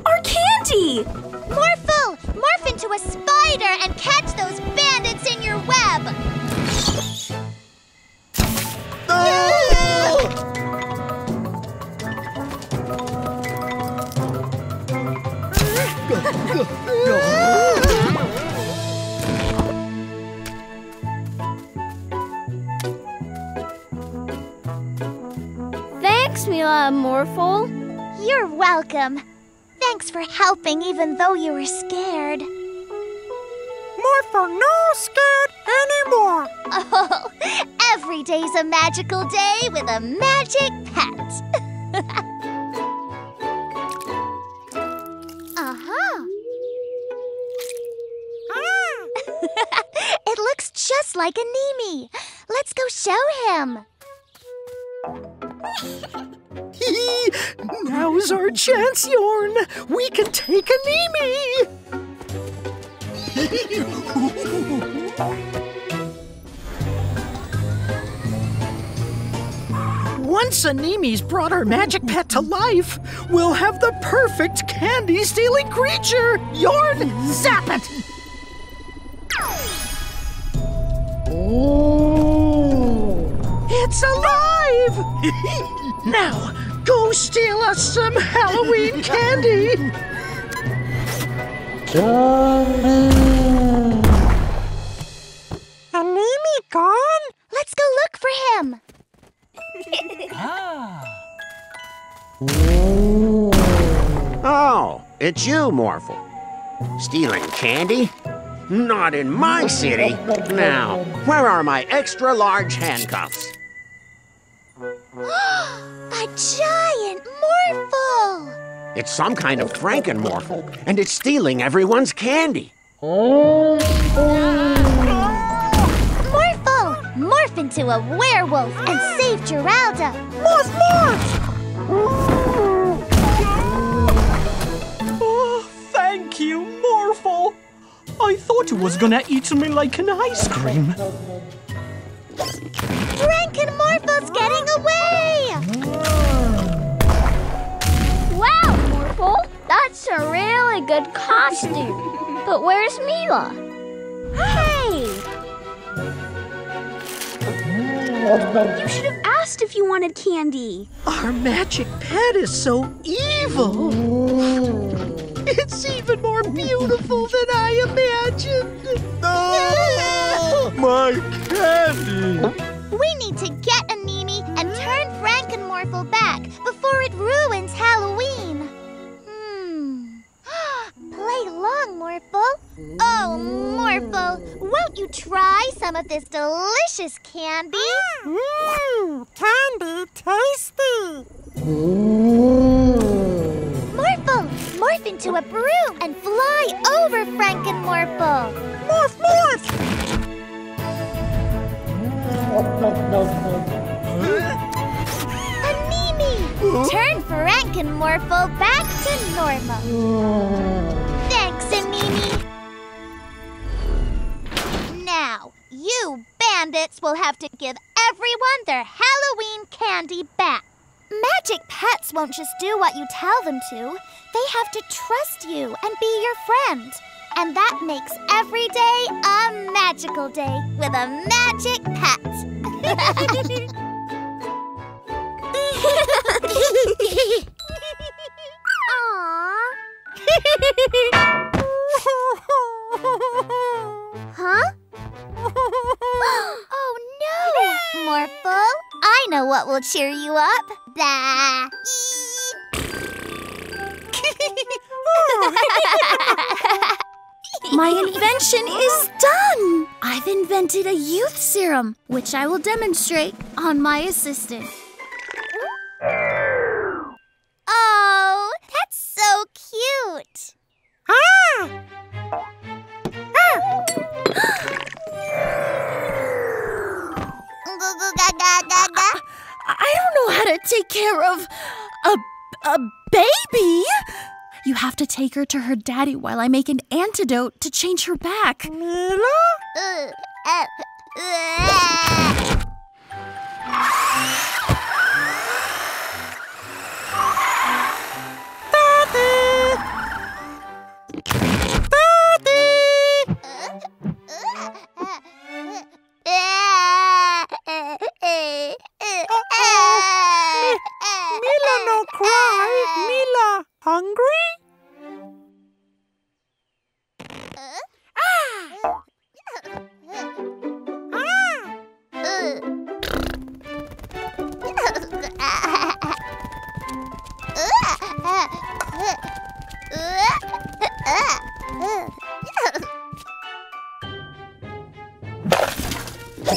Our candy! Morphle! Morph into a spider and catch those bandits in your web. Thanks, Mila and Morphle. You're welcome. Thanks for helping even though you were scared. Morphle not scared anymore. Oh, every day's a magical day with a magic pet. It looks just like Animi. Let's go show him. Now's our chance, Yorn. We can take Animi. Once Animi's brought our magic pet to life, we'll have the perfect candy-stealing creature. Yorn, zap it! Oh! It's alive! Now, go steal us some Halloween candy! Animi gone? Let's go look for him! Oh, it's you, Morphle. Stealing candy? Not in my city. Now, where are my extra-large handcuffs? A giant Morphle! It's some kind of Franken-Morphle, and it's stealing everyone's candy. Morphle! Morph into a werewolf and save Geraldo. Morph, morph! Oh, thank you, Morphle. I thought it was gonna eat me like an ice cream. Frankenmorphle's getting away! Wow, Morphle! That's a really good costume. But where's Mila? Hey! You should have asked if you wanted candy. Our magic pet is so evil. It's even more beautiful than I imagined! Oh, my candy! We need to get Animi and turn Frankenmorphle back before it ruins Halloween! Play along, Morphle! Oh, Morphle, won't you try some of this delicious candy? Mmm, candy tasty! Morphle! Morph into a broom and fly over Frankenmorphle. Morph, morph! Animi! Turn Frankenmorphle back to normal. Thanks, Animi. Now, you bandits will have to give everyone their Halloween candy back. Magic pets won't just do what you tell them to. They have to trust you and be your friend. And that makes every day a magical day with a magic pet. Aww. Huh? Oh, no, Morphle. I know what will cheer you up. Bah. My invention is done! I've invented a youth serum, which I will demonstrate on my assistant. Oh, that's so cute! Ah! Ah! I don't know how to take care of a baby! You have to take her to her daddy while I make an antidote to change her back. Mila? Daddy! Mila no cry. Mila hungry? Mila!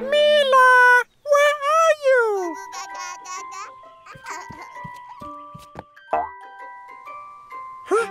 Mila, where are you? Huh?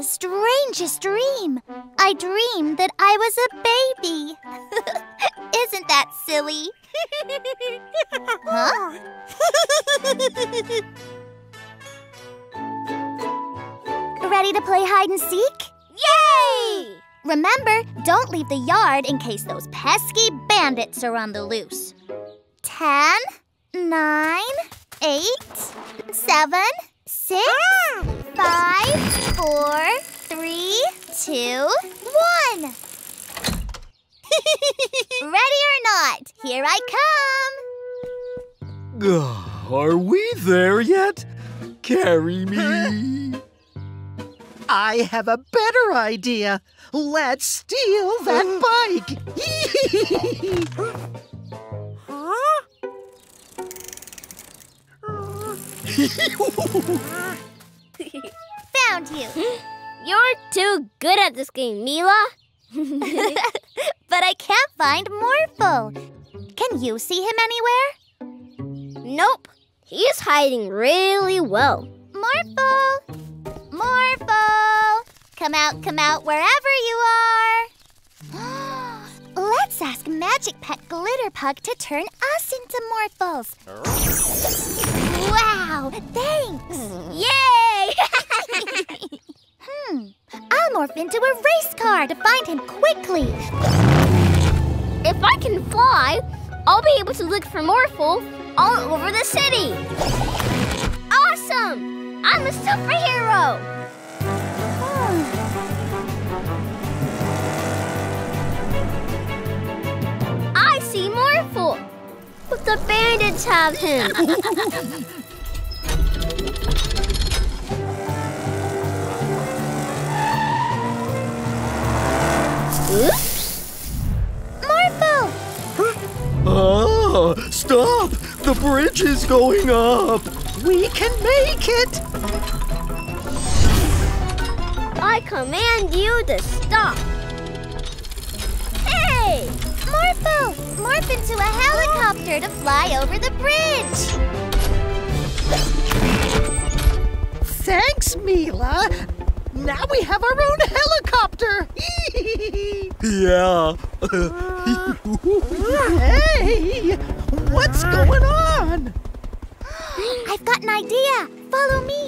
Strangest dream. I dreamed that I was a baby. Isn't that silly? Huh? Ready to play hide and seek? Yay! Remember, don't leave the yard in case those pesky bandits are on the loose. 10, 9, 8, 7, 6, 5, 4, 3, 2, 1. Ready or not, here I come. Are we there yet? Carry me. I have a better idea. Let's steal that bike. Huh? Found you. You're too good at this game, Mila. But I can't find Morphle. Can you see him anywhere? Nope. He's hiding really well. Morphle! Morphle! Come out wherever you are. Let's ask Magic Pet Glitterpug to turn us into Morphles. Wow, thanks! Yay! I'll morph into a race car to find him quickly. If I can fly, I'll be able to look for Morphle all over the city. Awesome! I'm a superhero! I see Morphle, but the bandits have him. Oops! Morphle! Huh? Oh, stop! The bridge is going up! We can make it! I command you to stop! Hey! Morphle! Morph into a helicopter to fly over the bridge! Thanks, Mila! Now we have our own helicopter! Yeah. Hey! What's going on? I've got an idea! Follow me!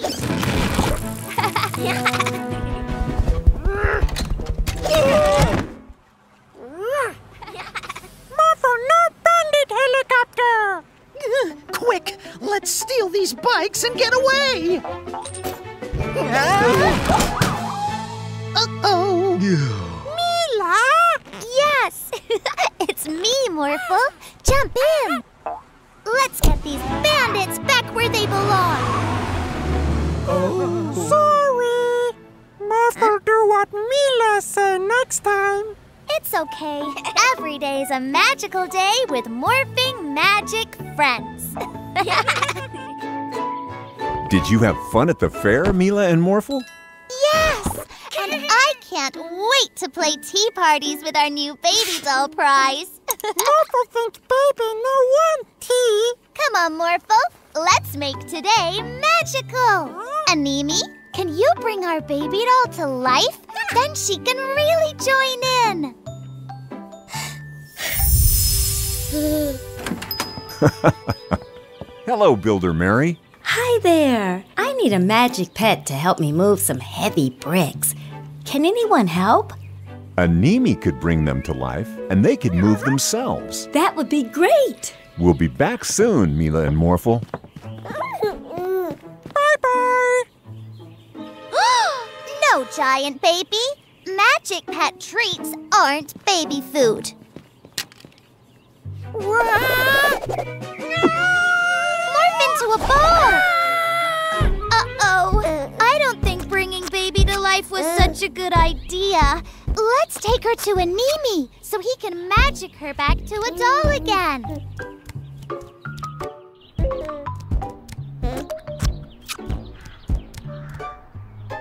Morphle, no bandit helicopter! Quick! Let's steal these bikes and get away! Uh-oh! Mila? Yes! It's me, Morphle! Jump in! Let's get these bandits back where they belong! Oh. Sorry! Morphle, do what Mila say next time! It's okay. Every day is a magical day with morphing magic friends. Did you have fun at the fair, Mila and Morphle? Yes! And I can't wait to play tea parties with our new baby doll prize. Morphle thinks baby no want tea. Come on, Morphle. Let's make today magical. Animi, can you bring our baby doll to life? Then she can really join in. Hello, Builder Mary. Hi there! I need a magic pet to help me move some heavy bricks. Can anyone help? Animi could bring them to life, and they could move themselves. That would be great! We'll be back soon, Mila and Morphle. Bye-bye! No, giant baby! Magic pet treats aren't baby food. To a ball! Uh-oh, I don't think bringing baby to life was such a good idea. Let's take her to Animi so he can magic her back to a doll again.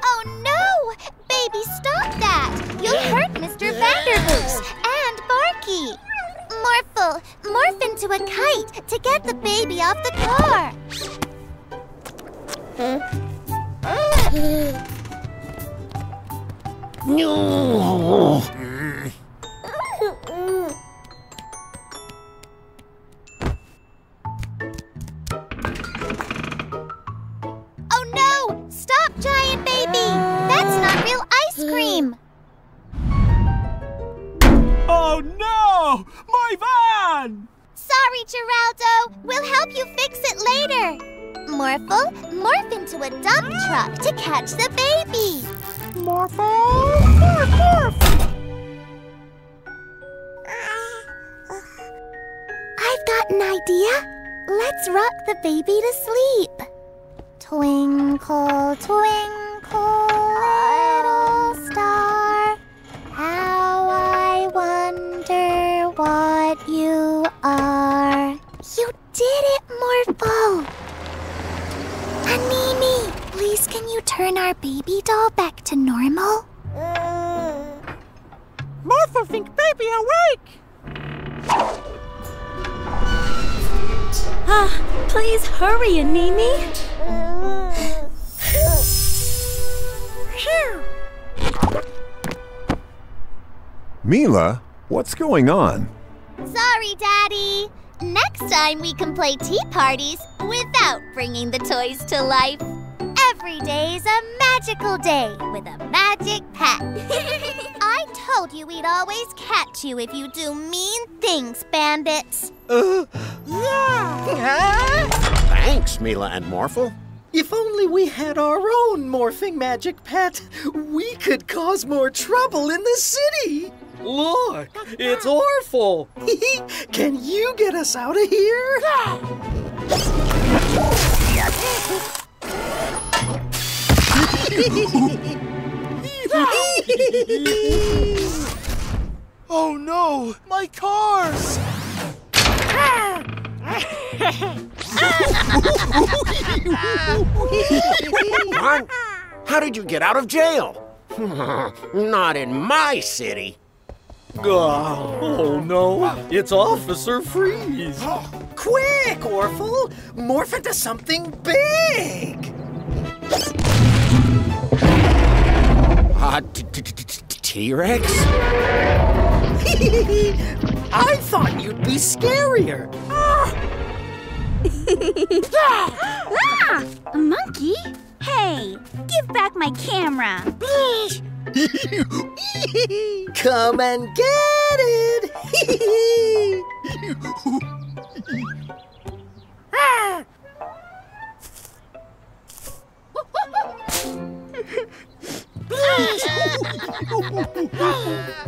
Oh no! Baby, stop that! You'll hurt Mr. Vanderboos and Barky. Morphle, morph into a kite to get the baby off the car. No. Oh no! Stop, giant baby! That's not real ice cream! Oh no! My van! Sorry, Geraldo. We'll help you fix it later. Morphle, morph into a dump truck to catch the baby. Morphle, morph, morph! I've got an idea. Let's rock the baby to sleep. Twinkle, twinkle, little star. How I wonder what you are. You did it, Morphle! Animi, please can you turn our baby doll back to normal? Morphle think baby awake! Ah, please hurry, Animi! Phew! Mila, what's going on? Sorry, Daddy. Next time we can play tea parties without bringing the toys to life. Every day is a magical day with a magic pet. I told you we'd always catch you if you do mean things, bandits. Thanks, Mila and Morphle. If only we had our own morphing magic pet, we could cause more trouble in the city. Look, it's Orphle. Can you get us out of here? Oh no, my cars! Ron, how did you get out of jail? Not in my city. Oh no, it's Officer Freeze! Quick, Orphle! Morph into something big! T-Rex? I thought you'd be scarier. Ah! A monkey? Hey, give back my camera. Come and get it. Ah!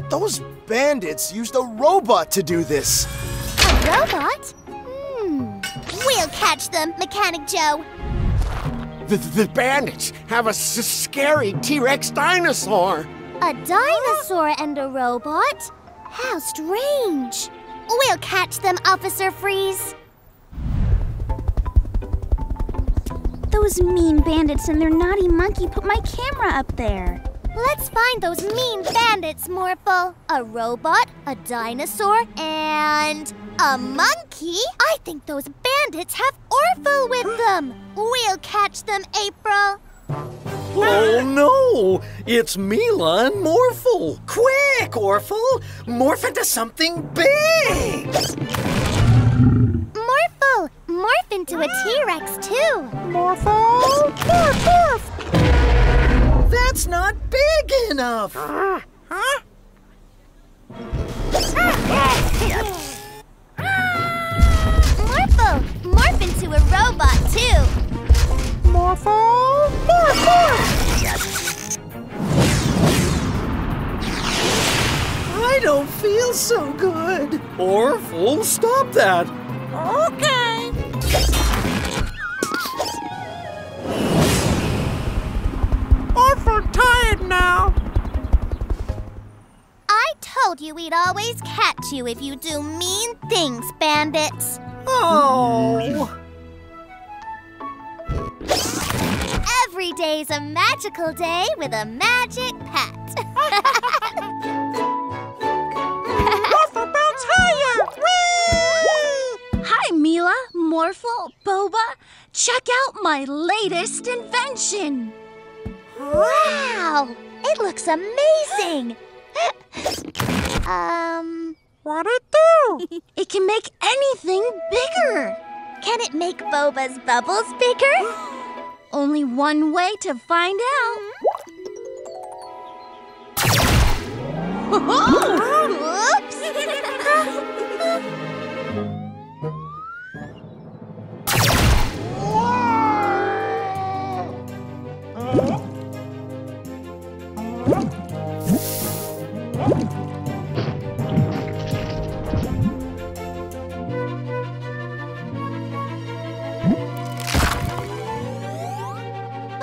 Those bandits used a robot to do this. A robot? We'll catch them, Mechanic Joe. The bandits have a scary T-Rex dinosaur. A dinosaur and a robot? How strange. We'll catch them, Officer Freeze. Those mean bandits and their naughty monkey put my camera up there. Let's find those mean bandits, Morphle. A robot, a dinosaur, and a monkey? I think those bandits have Orphle with them. We'll catch them, April. Oh, no! It's Mila and Morphle. Quick, Orphle! Morph into something big! Morphle! Morph into a T-Rex, too. Morphle! Morph, morph! That's not big enough! Huh? Morphle! Morph into a robot, too. Morphle! Morph, morph! I don't feel so good. Orphle, stop that! Okay. Awful tired now. I told you we'd always catch you if you do mean things, bandits. Oh. Every day's a magical day with a magic pet. Waffle bounce higher! Whee! Hi, Mila, Morphle, Boba. Check out my latest invention. Wow! It looks amazing. What'd it do? It can make anything bigger. Can it make Boba's bubbles bigger? Only one way to find out. Oops!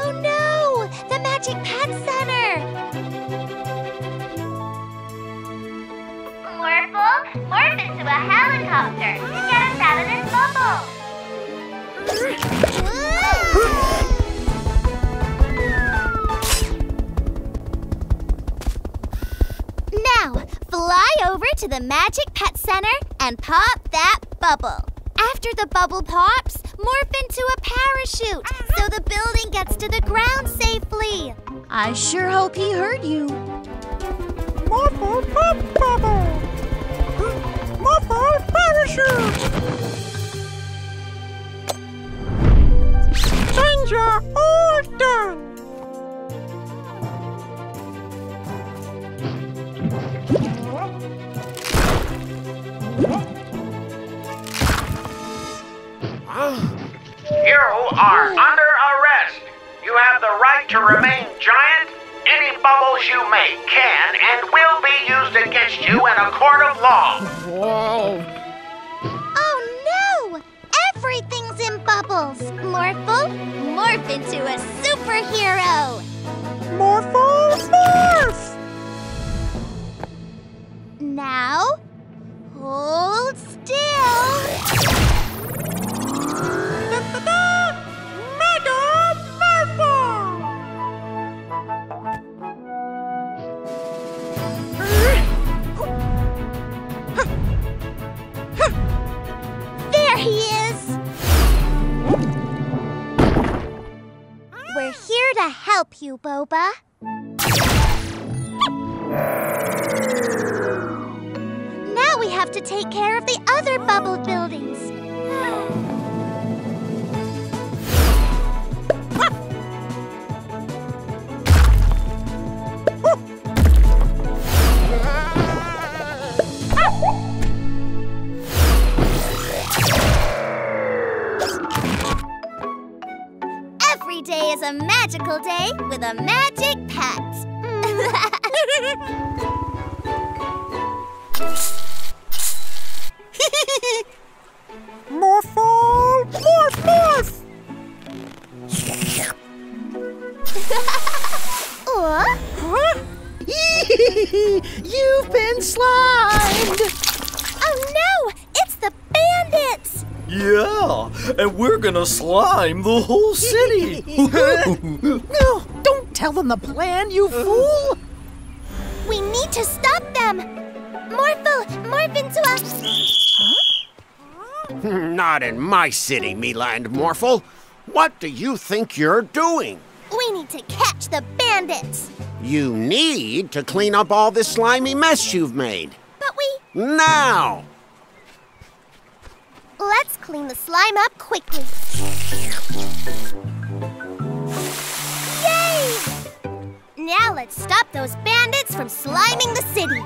Oh no! The Magic Pet Center! Morphle, morph into a helicopter to get us out of this bubble! Now, fly over to the Magic Pet Center and pop that bubble. After the bubble pops, morph into a parachute so the building gets to the ground safely. I sure hope he heard you. Morphle pop bubble! Morphle parachute! Things are all done! You are under arrest! You have the right to remain giant. Any bubbles you make can and will be used against you in a court of law. Whoa! Everything's in bubbles. Morphle, morph into a superhero. Morphle, morph! Now, hold still. Mega Morphle! There he is. We're here to help you, Boba. Now we have to take care of the other bubble buildings. Every day is a magical day with a magic pet. Morphle! Morph! Morph! Huh? You've been slimed! Oh no! It's the bandits! Yeah, and we're gonna slime the whole city! No, don't tell them the plan, you fool! We need to stop them! Morphle, morph into a... Huh? Not in my city, Mila and Morphle. What do you think you're doing? We need to catch the bandits! You need to clean up all this slimy mess you've made. But we... Now! Let's clean the slime up quickly. Yay! Now let's stop those bandits from sliming the city.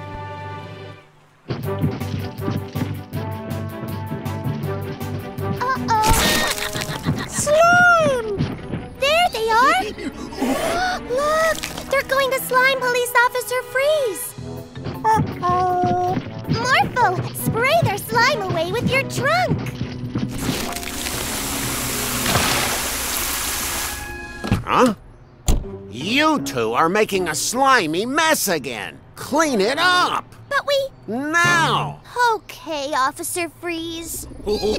Uh-oh! Slime! There they are! Look! They're going to slime Police Officer Freeze! Uh-oh! Morphle, spray their slime away with your trunk! Huh? You two are making a slimy mess again! Clean it up! But we... Now! Okay, Officer Freeze. Yay!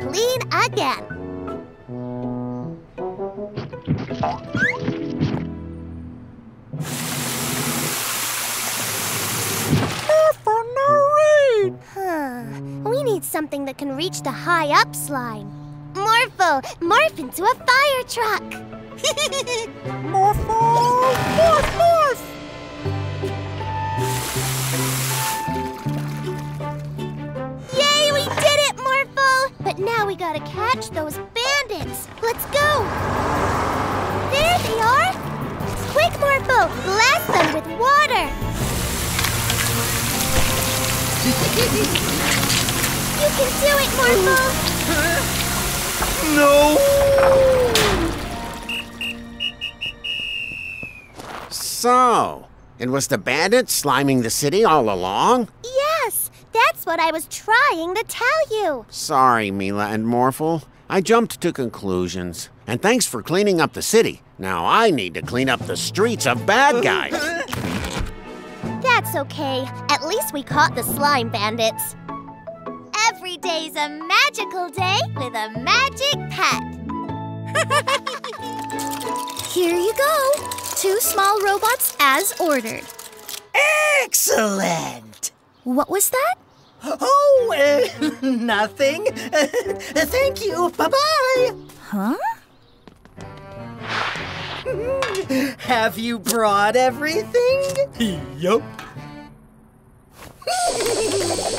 Clean again! We need something that can reach the high-up slime. Morphle, morph into a fire truck! Morphle, morph, morph! Yay, we did it, Morphle! But now we gotta catch those bandits. Let's go! There they are! Quick, Morphle! Blast them with water! You can do it, Morphle! No! So, it was the bandits sliming the city all along? Yes! That's what I was trying to tell you! Sorry, Mila and Morphle. I jumped to conclusions. And thanks for cleaning up the city. Now I need to clean up the streets of bad guys. That's okay. At least we caught the slime bandits. Every day's a magical day with a magic pet. Here you go. 2 small robots as ordered. Excellent! What was that? Oh, nothing. Thank you. Bye-bye. Huh? Have you brought everything? Yup.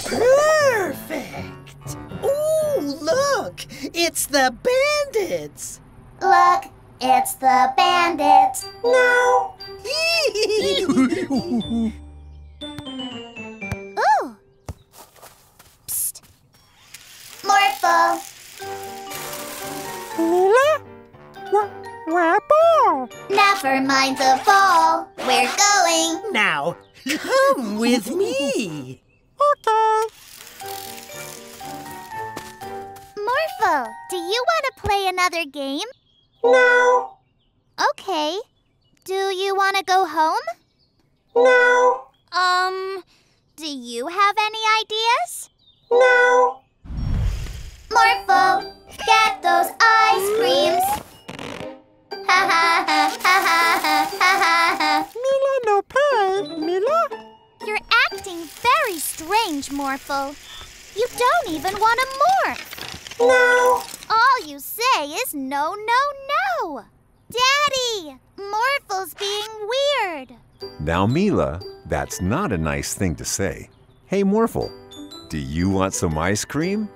Perfect. Ooh, look. It's the bandits. Look, it's the bandits. No. Ooh. Psst. Morphle. Mila? Where ball? Never mind the ball. We're going. Now, come with me. Okay. Morphle, do you want to play another game? No. Okay. Do you want to go home? No. Do you have any ideas? No. Morphle, get those ice creams. Ha ha ha ha ha ha. Mila, no pay. Mila? You're acting very strange, Morphle. You don't even want to morph. No. All you say is no, no, no. Daddy, Morphle's being weird. Now, Mila, that's not a nice thing to say. Hey, Morphle, do you want some ice cream?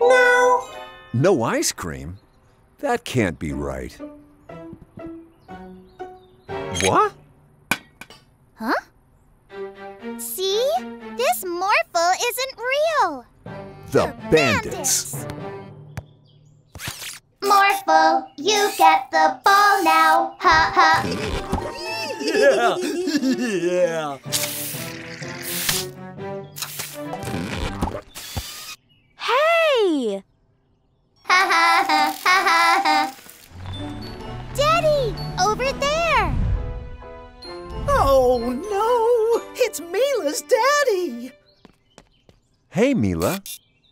No. No ice cream? That can't be right. What? Huh? See? This Morphle isn't real. The bandits. Morphle, you get the ball now. Ha ha. Yeah. Yeah. Hey! Ha ha ha ha ha. Daddy, over there. Oh, no! It's Mila's daddy! Hey, Mila.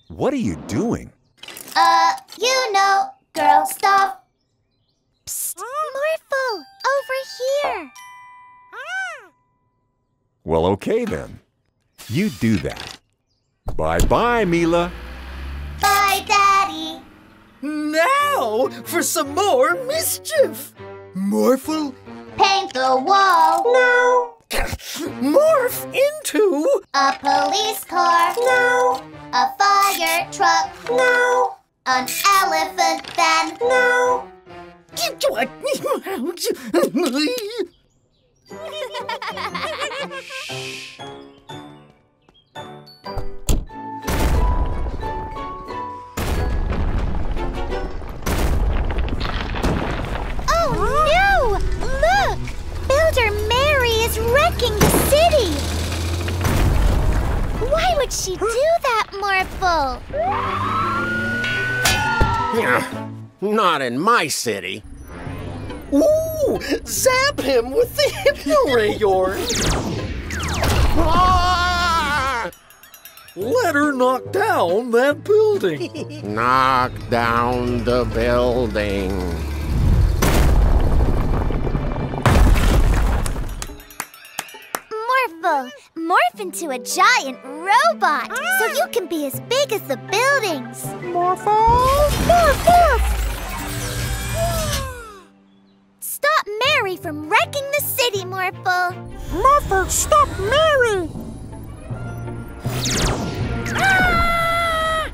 What are you doing? You know, girl, stop. Psst, Morphle, over here. Well, okay, then. You do that. Bye-bye, Mila. Bye, Daddy. Now for some more mischief. Morphle? Paint the wall. No. Morph into... a police car. No. A fire truck. No. An elephant van. No. Builder Mary is wrecking the city! Why would she do that, Morphle? Not in my city. Ooh! Zap him with the hypno-ray yarn! Ah! Let her knock down that building. Knock down the building. Morph into a giant robot so you can be as big as the buildings. Morphle! Morph, morph! Stop Mary from wrecking the city, Morphle! Morphle, stop Mary! Ah!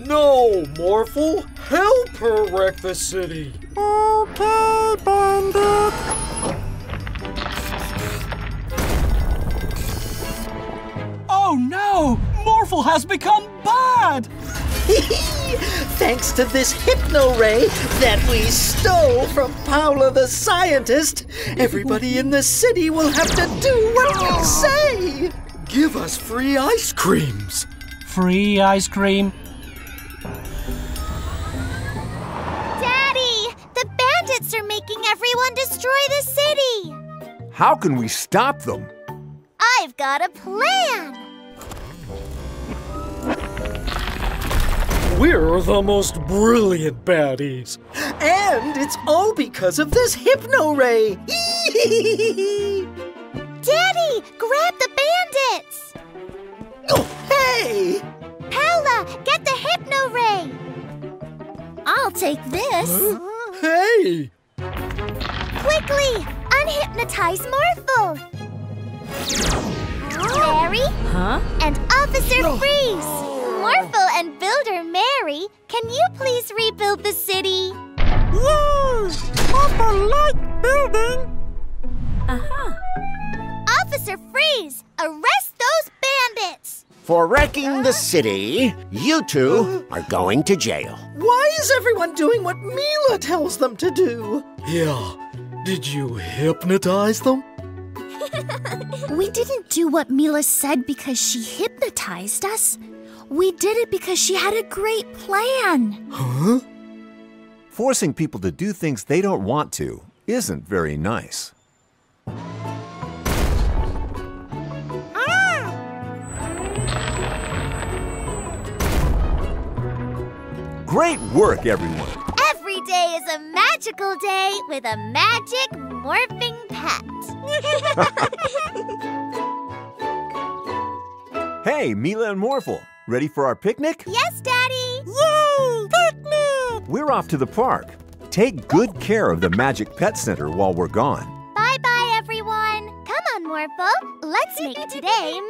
No, Morphle, help her wreck the city. Okay, Bandit. Oh no! Morphle has become bad! Thanks to this hypno-ray that we stole from Paula the scientist, everybody in the city will have to do what we say! Give us free ice creams! Free ice cream? Daddy! The bandits are making everyone destroy the city! How can we stop them? I've got a plan! We're the most brilliant baddies. And it's all because of this hypno-ray. Daddy, grab the bandits. Oh, hey! Paula, get the hypno-ray. I'll take this. Huh? Hey! Quickly, unhypnotize Morphle. Mary? Huh? And Officer Freeze. Morphle and Builder Mary, can you please rebuild the city? Yay! Morphle like building! Uh-huh. Officer Freeze, arrest those bandits! For wrecking the city, you two are going to jail. Why is everyone doing what Mila tells them to do? Yeah, did you hypnotize them? We didn't do what Mila said because she hypnotized us. We did it because she had a great plan. Huh? Forcing people to do things they don't want to isn't very nice. Ah! Great work, everyone. Every day is a magical day with a magic morphing pet. Hey, Mila and Morphle. Ready for our picnic? Yes, Daddy! Yay! Picnic! We're off to the park. Take good care of the Magic Pet Center while we're gone. Bye-bye, everyone. Come on, Morphle. Let's make today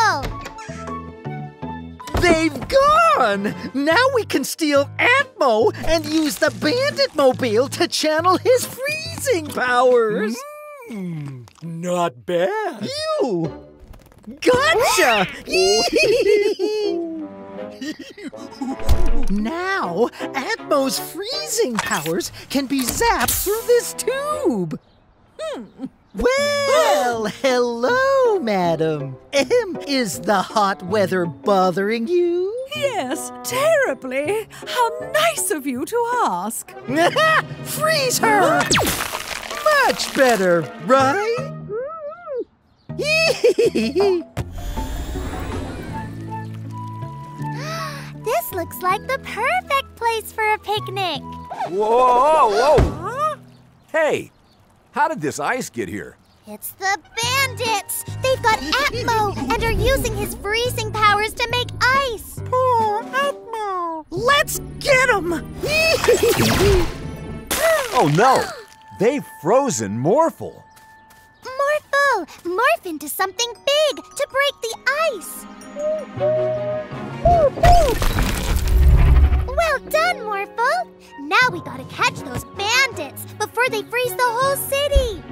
magical. They've gone! Now we can steal Ant-Mo and use the Bandit Mobile to channel his freezing powers. Not bad. Ew! Gotcha! Now, Atmo's freezing powers can be zapped through this tube. Well, hello, madam. Is the hot weather bothering you? Yes, terribly. How nice of you to ask. Freeze her! Much better, right? This looks like the perfect place for a picnic. Whoa! Hey, how did this ice get here? It's the bandits. They've got Atmo and are using his freezing powers to make ice. Poor Atmo. Let's get him! Oh no! They've frozen Morphle. Morphle, morph into something big to break the ice. Well done, Morphle. Now we gotta catch those bandits before they freeze the whole city.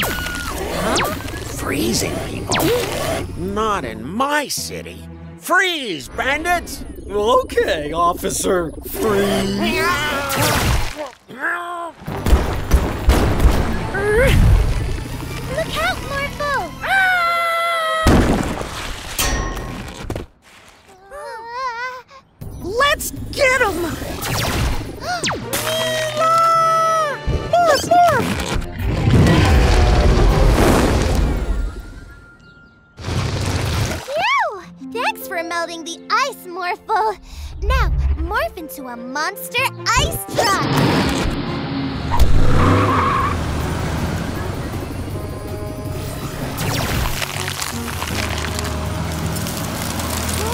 Huh? Freezing people? Not in my city. Freeze, bandits! Okay, Officer Freeze. Look out, Morphle! Let's get him! Mila! Morph, morph! Phew! Thanks for melting the ice, Morphle. Now, morph into a monster ice truck!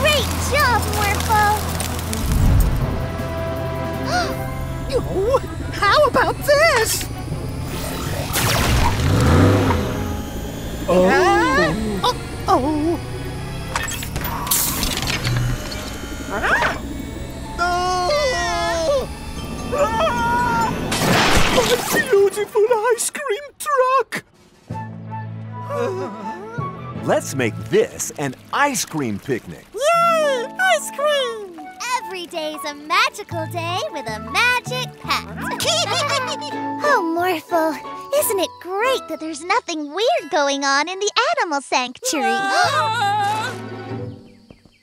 Good job, Morphle! Oh, how about this? Oh! My beautiful ice cream truck! Let's make this an ice cream picnic. Ice cream! Every day's a magical day with a magic pet. Oh, Morphle, isn't it great that there's nothing weird going on in the animal sanctuary?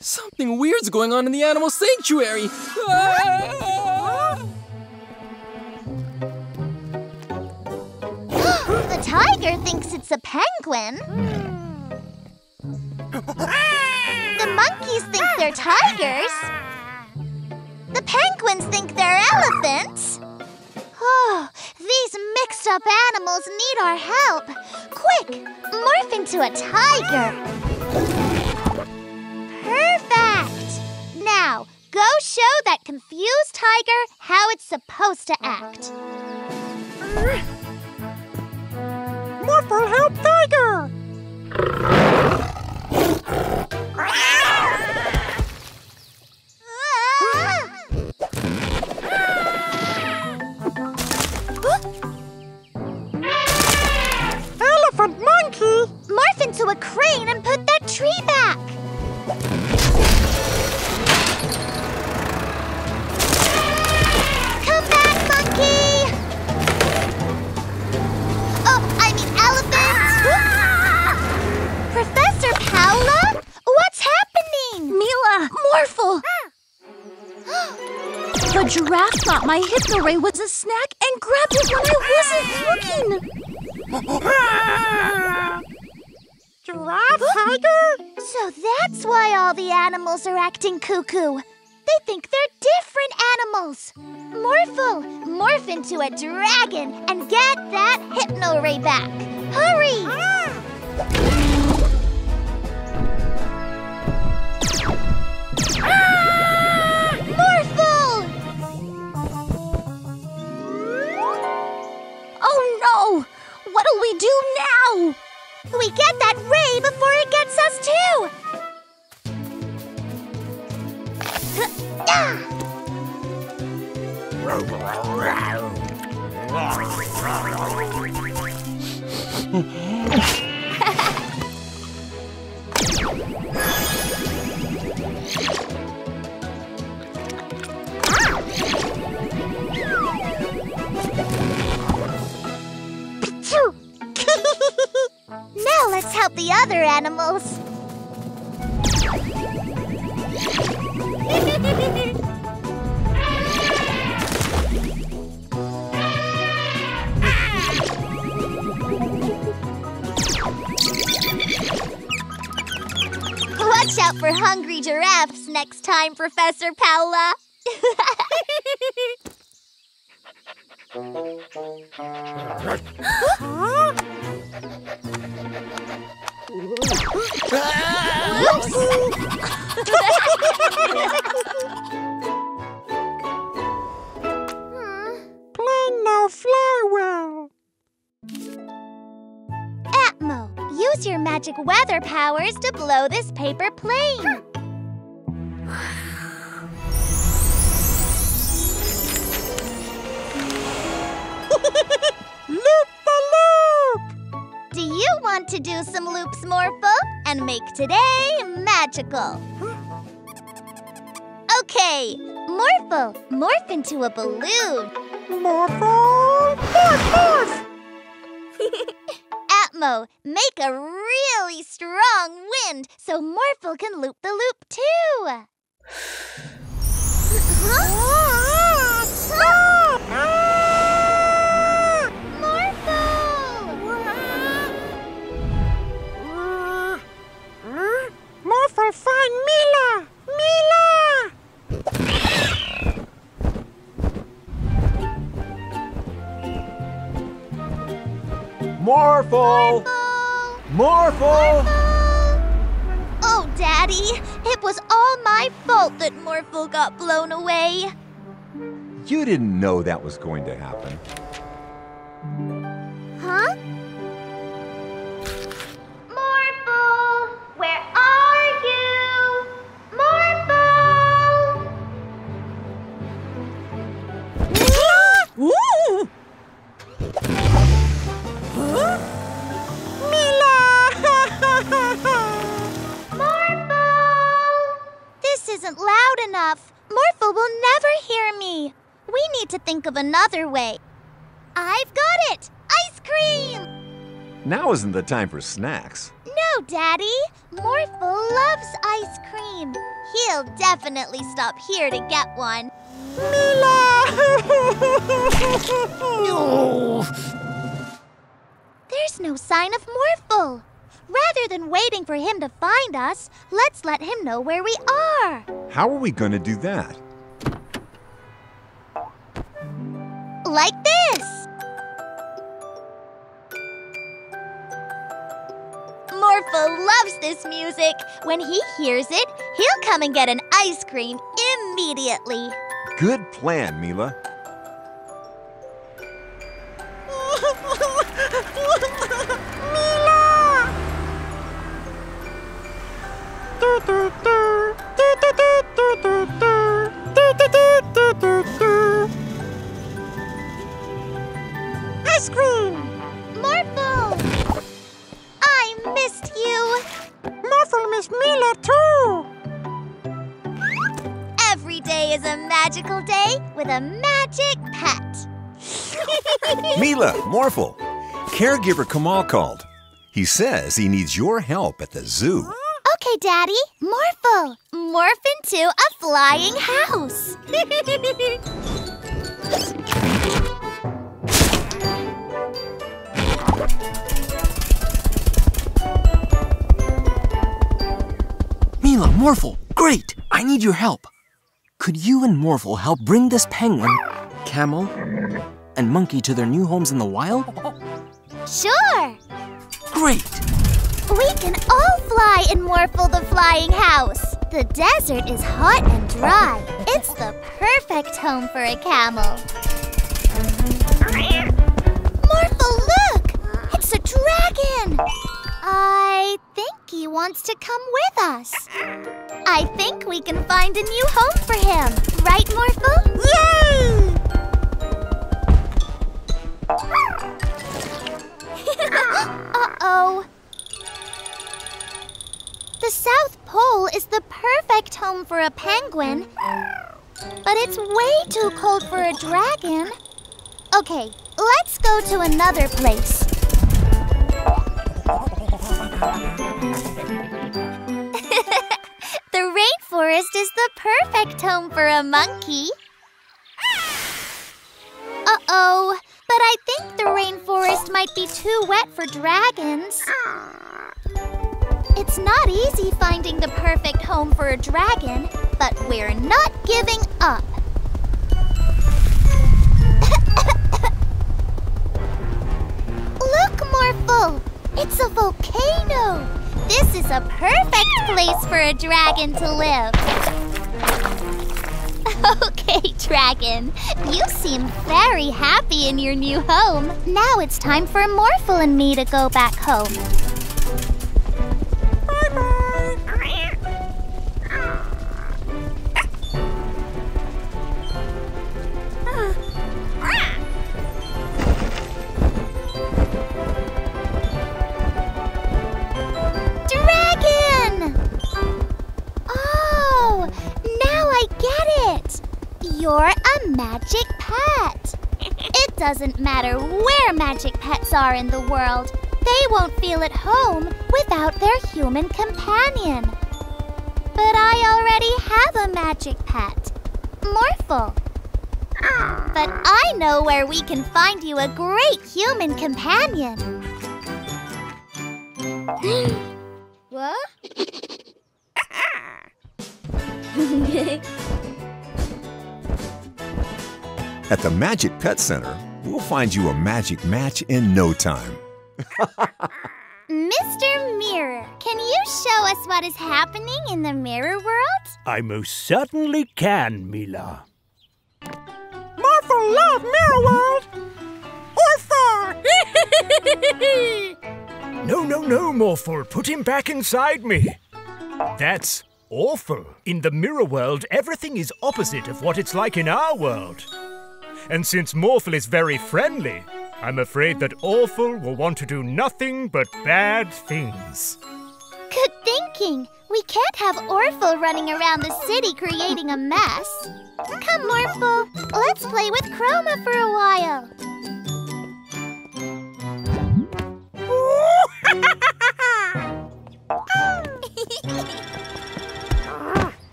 Something weird's going on in the animal sanctuary! The tiger thinks it's a penguin. The monkeys think they're tigers. The penguins think they're elephants. Oh, these mixed up animals need our help. Quick, morph into a tiger. Perfect. Now, go show that confused tiger how it's supposed to act. Morphle, help tiger. Elephant monkey! Morph into a crane and put that tree back! Come back, monkey! Oh, I mean elephant! Professor Paula? What's happening? Mila! Morphle! The giraffe thought my Hypno Ray was a snack and grabbed it when I wasn't looking! Giraffe tiger? So that's why all the animals are acting cuckoo. They think they're different animals. Morphle, morph into a dragon and get that Hypno Ray back. Hurry! we do now? We get that ray before it gets us too! Now let's help the other animals. Watch out for hungry giraffes next time, Professor Paula. Huh? Plan no fly well. Atmo, use your magic weather powers to blow this paper plane. Loop the loop! Do you want to do some loops, Morphle, and make today magical? Okay, Morphle, morph into a balloon. Morphle, morph, morph! Atmo, make a really strong wind so Morphle can loop the loop too. Morphle, find Mila! Mila! Morphle! Morphle! Oh, Daddy, it was all my fault that Morphle got blown away. You didn't know that was going to happen. Huh? Isn't loud enough. Morphle will never hear me. We need to think of another way. I've got it! Ice cream! Now isn't the time for snacks. No, Daddy. Morphle loves ice cream. He'll definitely stop here to get one. Mila! There's no sign of Morphle. Rather than waiting for him to find us, let's let him know where we are. How are we going to do that? Like this. Morphle loves this music. When he hears it, he'll come and get an ice cream immediately. Good plan, Mila. Ice cream! Morphle! I missed you! Morphle missed Mila too! Every day is a magical day with a magic pet. Mila, Morphle, Caregiver Kamal called. He says he needs your help at the zoo. Okay, Daddy. Morphle, morph into a flying house. Mila, Morphle, great! I need your help. Could you and Morphle help bring this penguin, camel, and monkey to their new homes in the wild? Sure! Great! We can all fly in Morphle the Flying House. The desert is hot and dry. It's the perfect home for a camel. Morphle, look! It's a wants to come with us. I think we can find a new home for him. Right, Morphle? Yay! Uh-oh. The South Pole is the perfect home for a penguin, but it's way too cold for a dragon. Okay, let's go to another place. The rainforest is the perfect home for a monkey. Uh-oh, but I think the rainforest might be too wet for dragons. It's not easy finding the perfect home for a dragon, but we're not giving up. Look, Morphle! It's a volcano! This is a perfect place for a dragon to live. Okay, dragon. You seem very happy in your new home. Now it's time for Morphle and me to go back home. You're a magic pet. It doesn't matter where magic pets are in the world. They won't feel at home without their human companion. But I already have a magic pet, Morphle. But I know where we can find you a great human companion. What? At the Magic Pet Center, we'll find you a magic match in no time. Mr. Mirror, can you show us what is happening in the Mirror World? I most certainly can, Mila. Morphle love Mirror World! Orphle! No, Morphle, put him back inside me. That's Orphle. In the Mirror World, everything is opposite of what it's like in our world. And since Morphle is very friendly, I'm afraid that Orphle will want to do nothing but bad things. Good thinking. We can't have Orphle running around the city creating a mess. Come, Morphle. Let's play with Chroma for a while.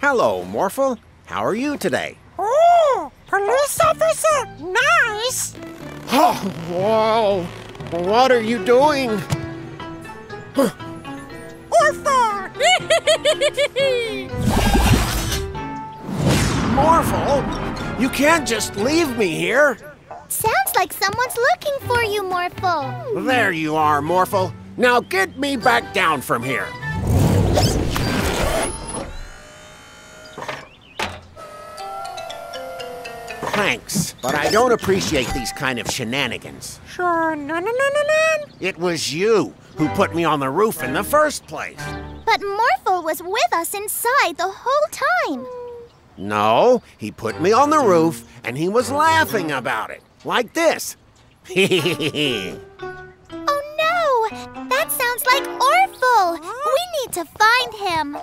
Hello, Morphle. How are you today? Oh! Police officer, nice! Oh, whoa! What are you doing? Orphle! Morphle, you can't just leave me here! Sounds like someone's looking for you, Morphle. There you are, Morphle. Now get me back down from here. Thanks, but I don't appreciate these kind of shenanigans. Sure, no. It was you who put me on the roof in the first place. But Morphle was with us inside the whole time. No, he put me on the roof and he was laughing about it, like this. Oh no, that sounds like Orphle. We need to find him.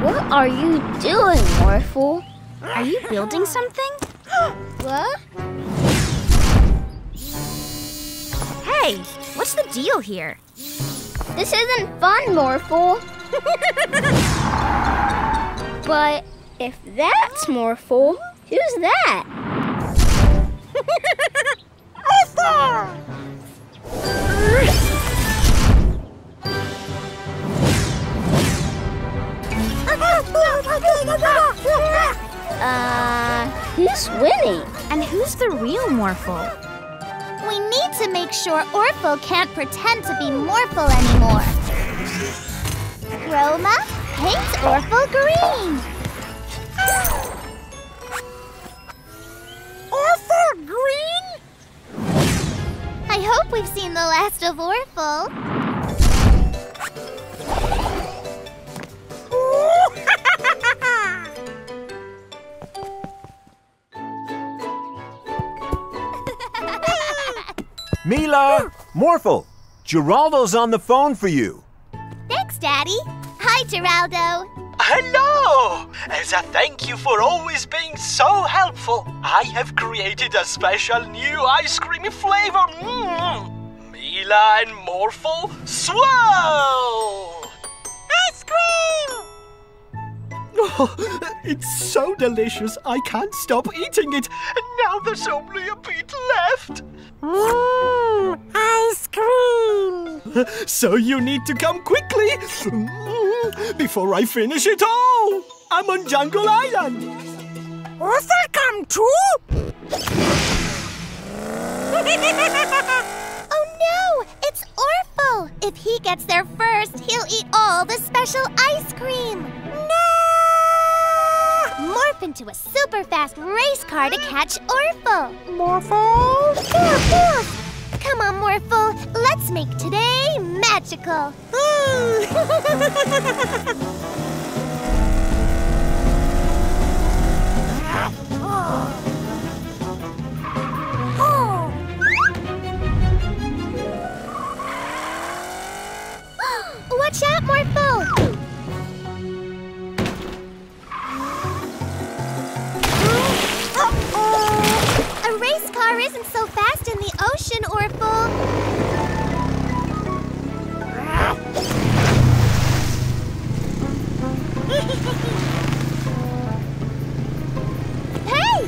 What are you doing, Morphle? Are you building something? What? Hey, what's the deal here? This isn't fun, Morphle. But if that's Morphle, who's that? Arthur! Who's winning? And who's the real Morphle? We need to make sure Orphle can't pretend to be Morphle anymore. Chroma, paint Orphle green. hope we've seen the last of Orphle. Mila! Morphle! Geraldo's on the phone for you. Thanks, Daddy. Hi, Geraldo. Hello! As a thank you for always being so helpful, I have created a special new ice creamy flavor. Mila and Morphle Swirl! Ice cream! Oh, it's so delicious, I can't stop eating it. And now there's only a bit left. Ice cream! So you need to come quickly. Before I finish it all, I'm on Jungle Island. Orphle come too? Oh no, it's Orphle. If he gets there first, he'll eat all the special ice cream. No! Morph into a super fast race car to catch Orphle. Morphle? Morph! Come on, Morphle, let's make today magical. Watch out, Morphle! A race car isn't so fast in the ocean, Orphle. Hey!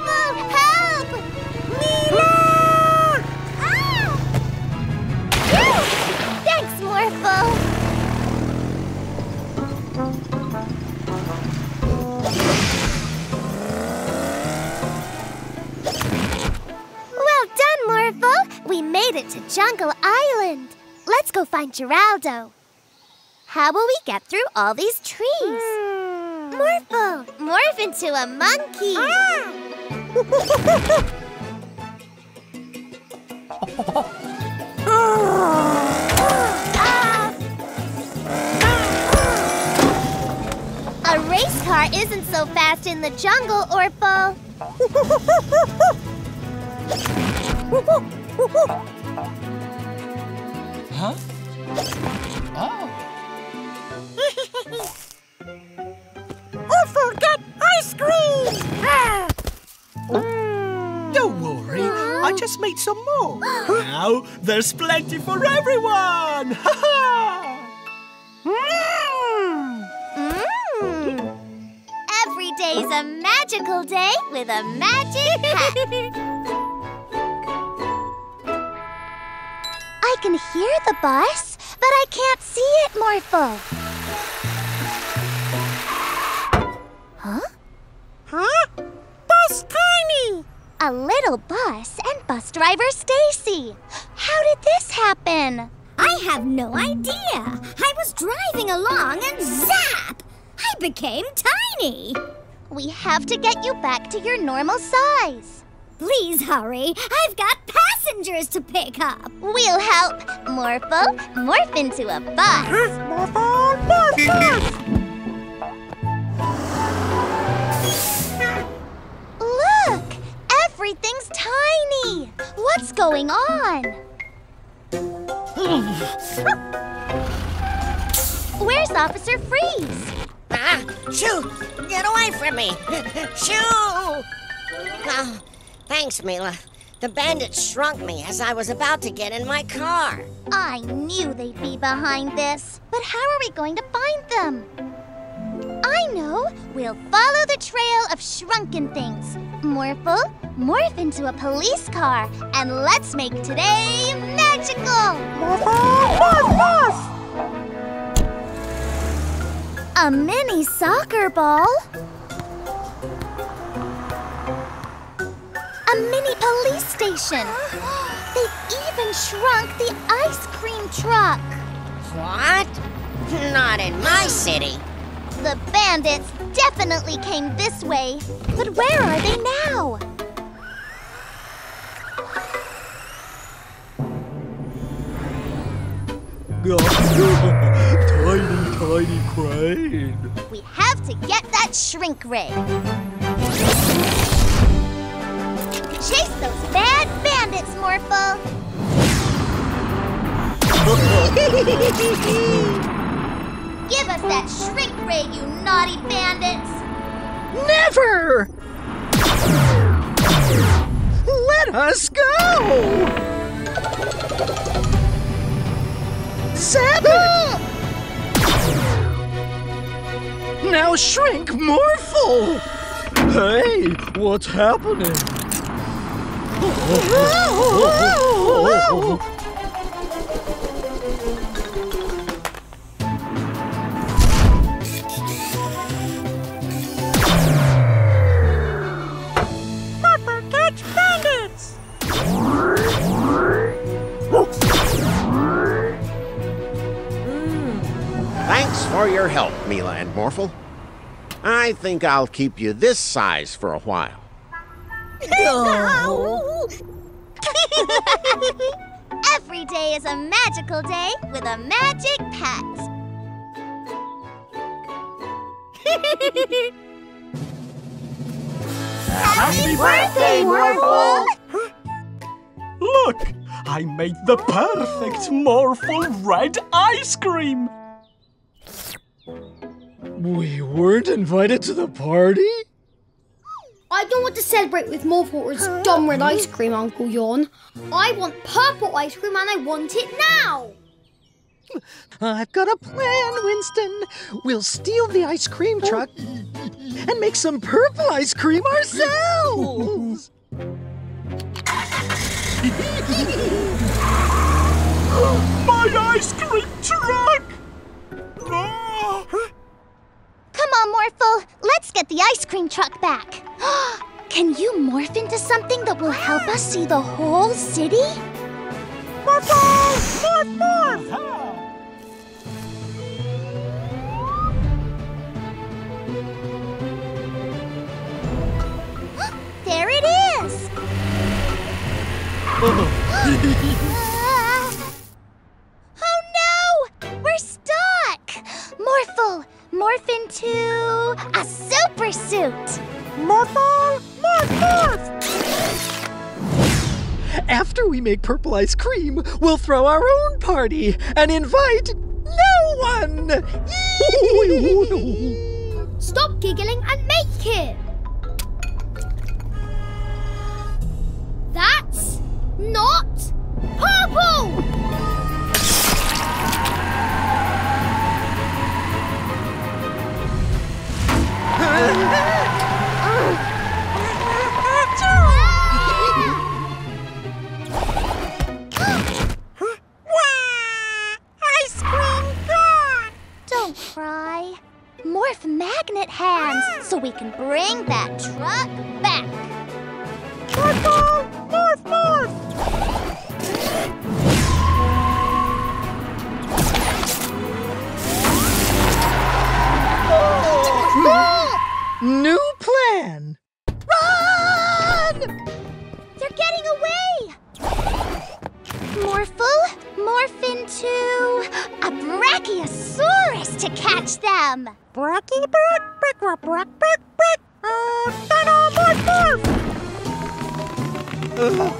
Morphle, help! Mila! Thanks, Morphle. Well done, Morphle. We made it to Jungle Island. Let's go find Geraldo. How will we get through all these trees? Morphle, morph into a monkey. A race car isn't so fast in the jungle, Orphle. Huh? Oh. Orphle got ice cream! Ah. Oh. Don't worry, I just made some more. Now there's plenty for everyone! Ha ha! Every day's a magical day with a magic hat. I can hear the bus, but I can't see it, Morphle. Huh? Huh? Bus Tiny! A little bus and bus driver Stacy. How did this happen? I have no idea. I was driving along and zap! I became tiny. We have to get you back to your normal size. Please hurry. I've got passengers to pick up. We'll help. Morphle, morph into a bus. Morphle, morph, morph. Look! Everything's tiny. What's going on? Where's Officer Freeze? Ah, shoo! Get away from me! Shoo! Ah. Thanks, Mila. The bandits shrunk me as I was about to get in my car. I knew they'd be behind this. But how are we going to find them? I know. We'll follow the trail of shrunken things. Morphle, morph into a police car, and let's make today magical! Morphle, morph, morph! A mini soccer ball? A mini police station. They've even shrunk the ice cream truck. What? Not in my city. The bandits definitely came this way. But where are they now? Tiny, tiny crane. We have to get that shrink ray. Chase those bad bandits, Morphle. Give us that shrink ray, you naughty bandits. Never! Let us go! Zap it! Now shrink Morphle! Hey, what's happening? Whoa! For your help, Mila and Morphle. I think I'll keep you this size for a while. Oh. Every day is a magical day with a magic pet. Happy birthday, Morphle! Look, I made the perfect Morphle red ice cream. We weren't invited to the party? I don't want to celebrate with Morphle's dumb red ice cream, Uncle Yawn. I want purple ice cream and I want it now! I've got a plan, Winston. We'll steal the ice cream truck and make some purple ice cream ourselves! My ice cream truck! Come on, Morphle. Let's get the ice cream truck back. Can you morph into something that will help us see the whole city? Morphle! Morph, morph! There it is! Oh no! We're stuck! Morphle! Morph into a super suit! Morphle! Morph! Morph! After we make purple ice cream, we'll throw our own party and invite no one! Stop giggling and make it! That's not purple! Ice cream truck! Don't cry. Morph magnet hands so we can bring that truck back. Morph, morph, morph! New plan! Run! They're getting away! Morphle, morph into a Brachiosaurus to catch them! Brachy, brack, brack, brack, brack, brack, brack! Morph,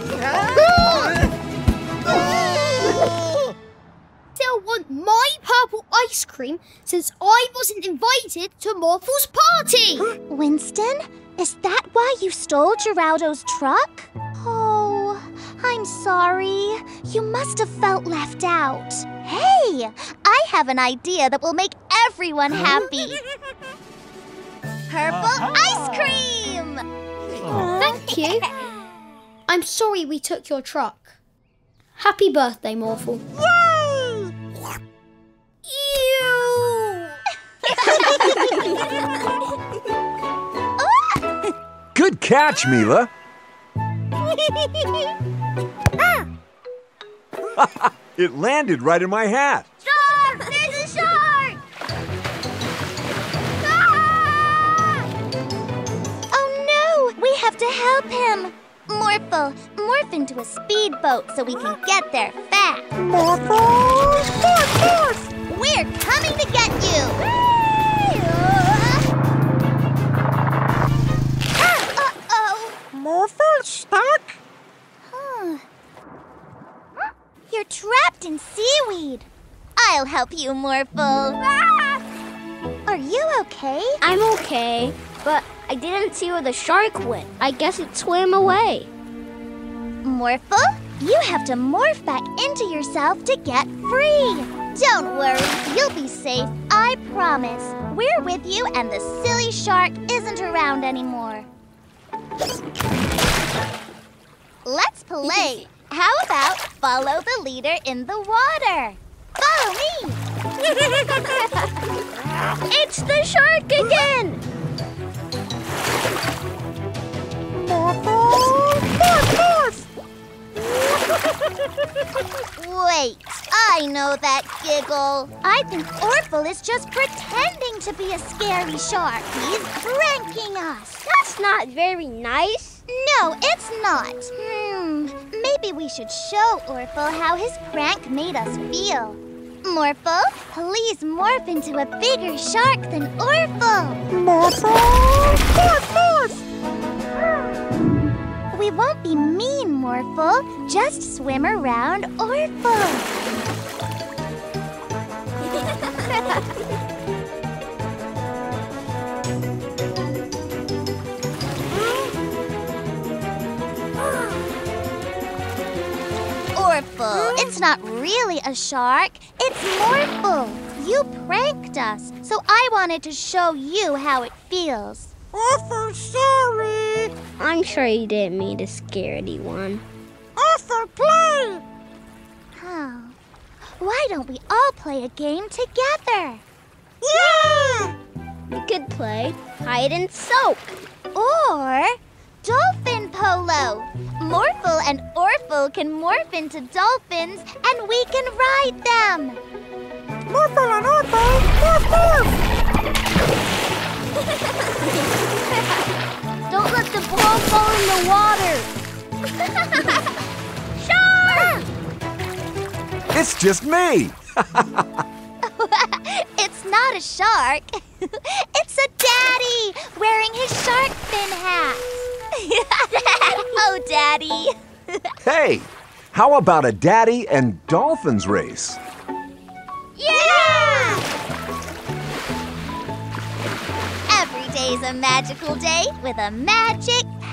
morph! Still want my purple ice cream since I wasn't invited to Morphle's party! Winston, is that why you stole Geraldo's truck? Oh, I'm sorry. You must have felt left out. Hey, I have an idea that will make everyone happy. Purple ice cream! Thank you. I'm sorry we took your truck. Happy birthday, Morphle. Ew! Good catch, Mila. It landed right in my hat. Shark! There's a shark! have to help him. Morphle, morph into a speedboat so we can get there fast. Morphle, morph, morph! We're coming to get you! Uh-oh! Morphle's stuck? Huh. You're trapped in seaweed. I'll help you, Morphle. Are you okay? I'm okay, but I didn't see where the shark went. I guess it swam away. Morphle, you have to morph back into yourself to get free. Don't worry, you'll be safe, I promise. We're with you and the silly shark isn't around anymore. Let's play. How about follow the leader in the water? Follow me! It's the shark again! Morphle, morph, morph! Wait, I know that giggle. I think Orphle is just pretending to be a scary shark. He's pranking us. That's not very nice. No, it's not. Maybe we should show Orphle how his prank made us feel. Morphle, please morph into a bigger shark than Orphle. Morphle, morph, morph! We won't be mean, Morphle. Just swim around Orphle. Orphle, it's not really a shark. It's Morphle. You pranked us, so I wanted to show you how it feels. Orphle, sorry. I'm sure you didn't mean to scare anyone. Orphle, play. Oh, why don't we all play a game together? Yeah! We could play hide and soak. Or dolphin polo. Morphle and Orphle can morph into dolphins and we can ride them. Morphle and Orphle, morph, morph! Don't let the ball fall in the water. Shark! It's just me. It's not a shark. It's a daddy wearing his shark fin hat. Oh, Daddy. Hey, how about a daddy and dolphins race? Yeah! Every day's a magical day with a magic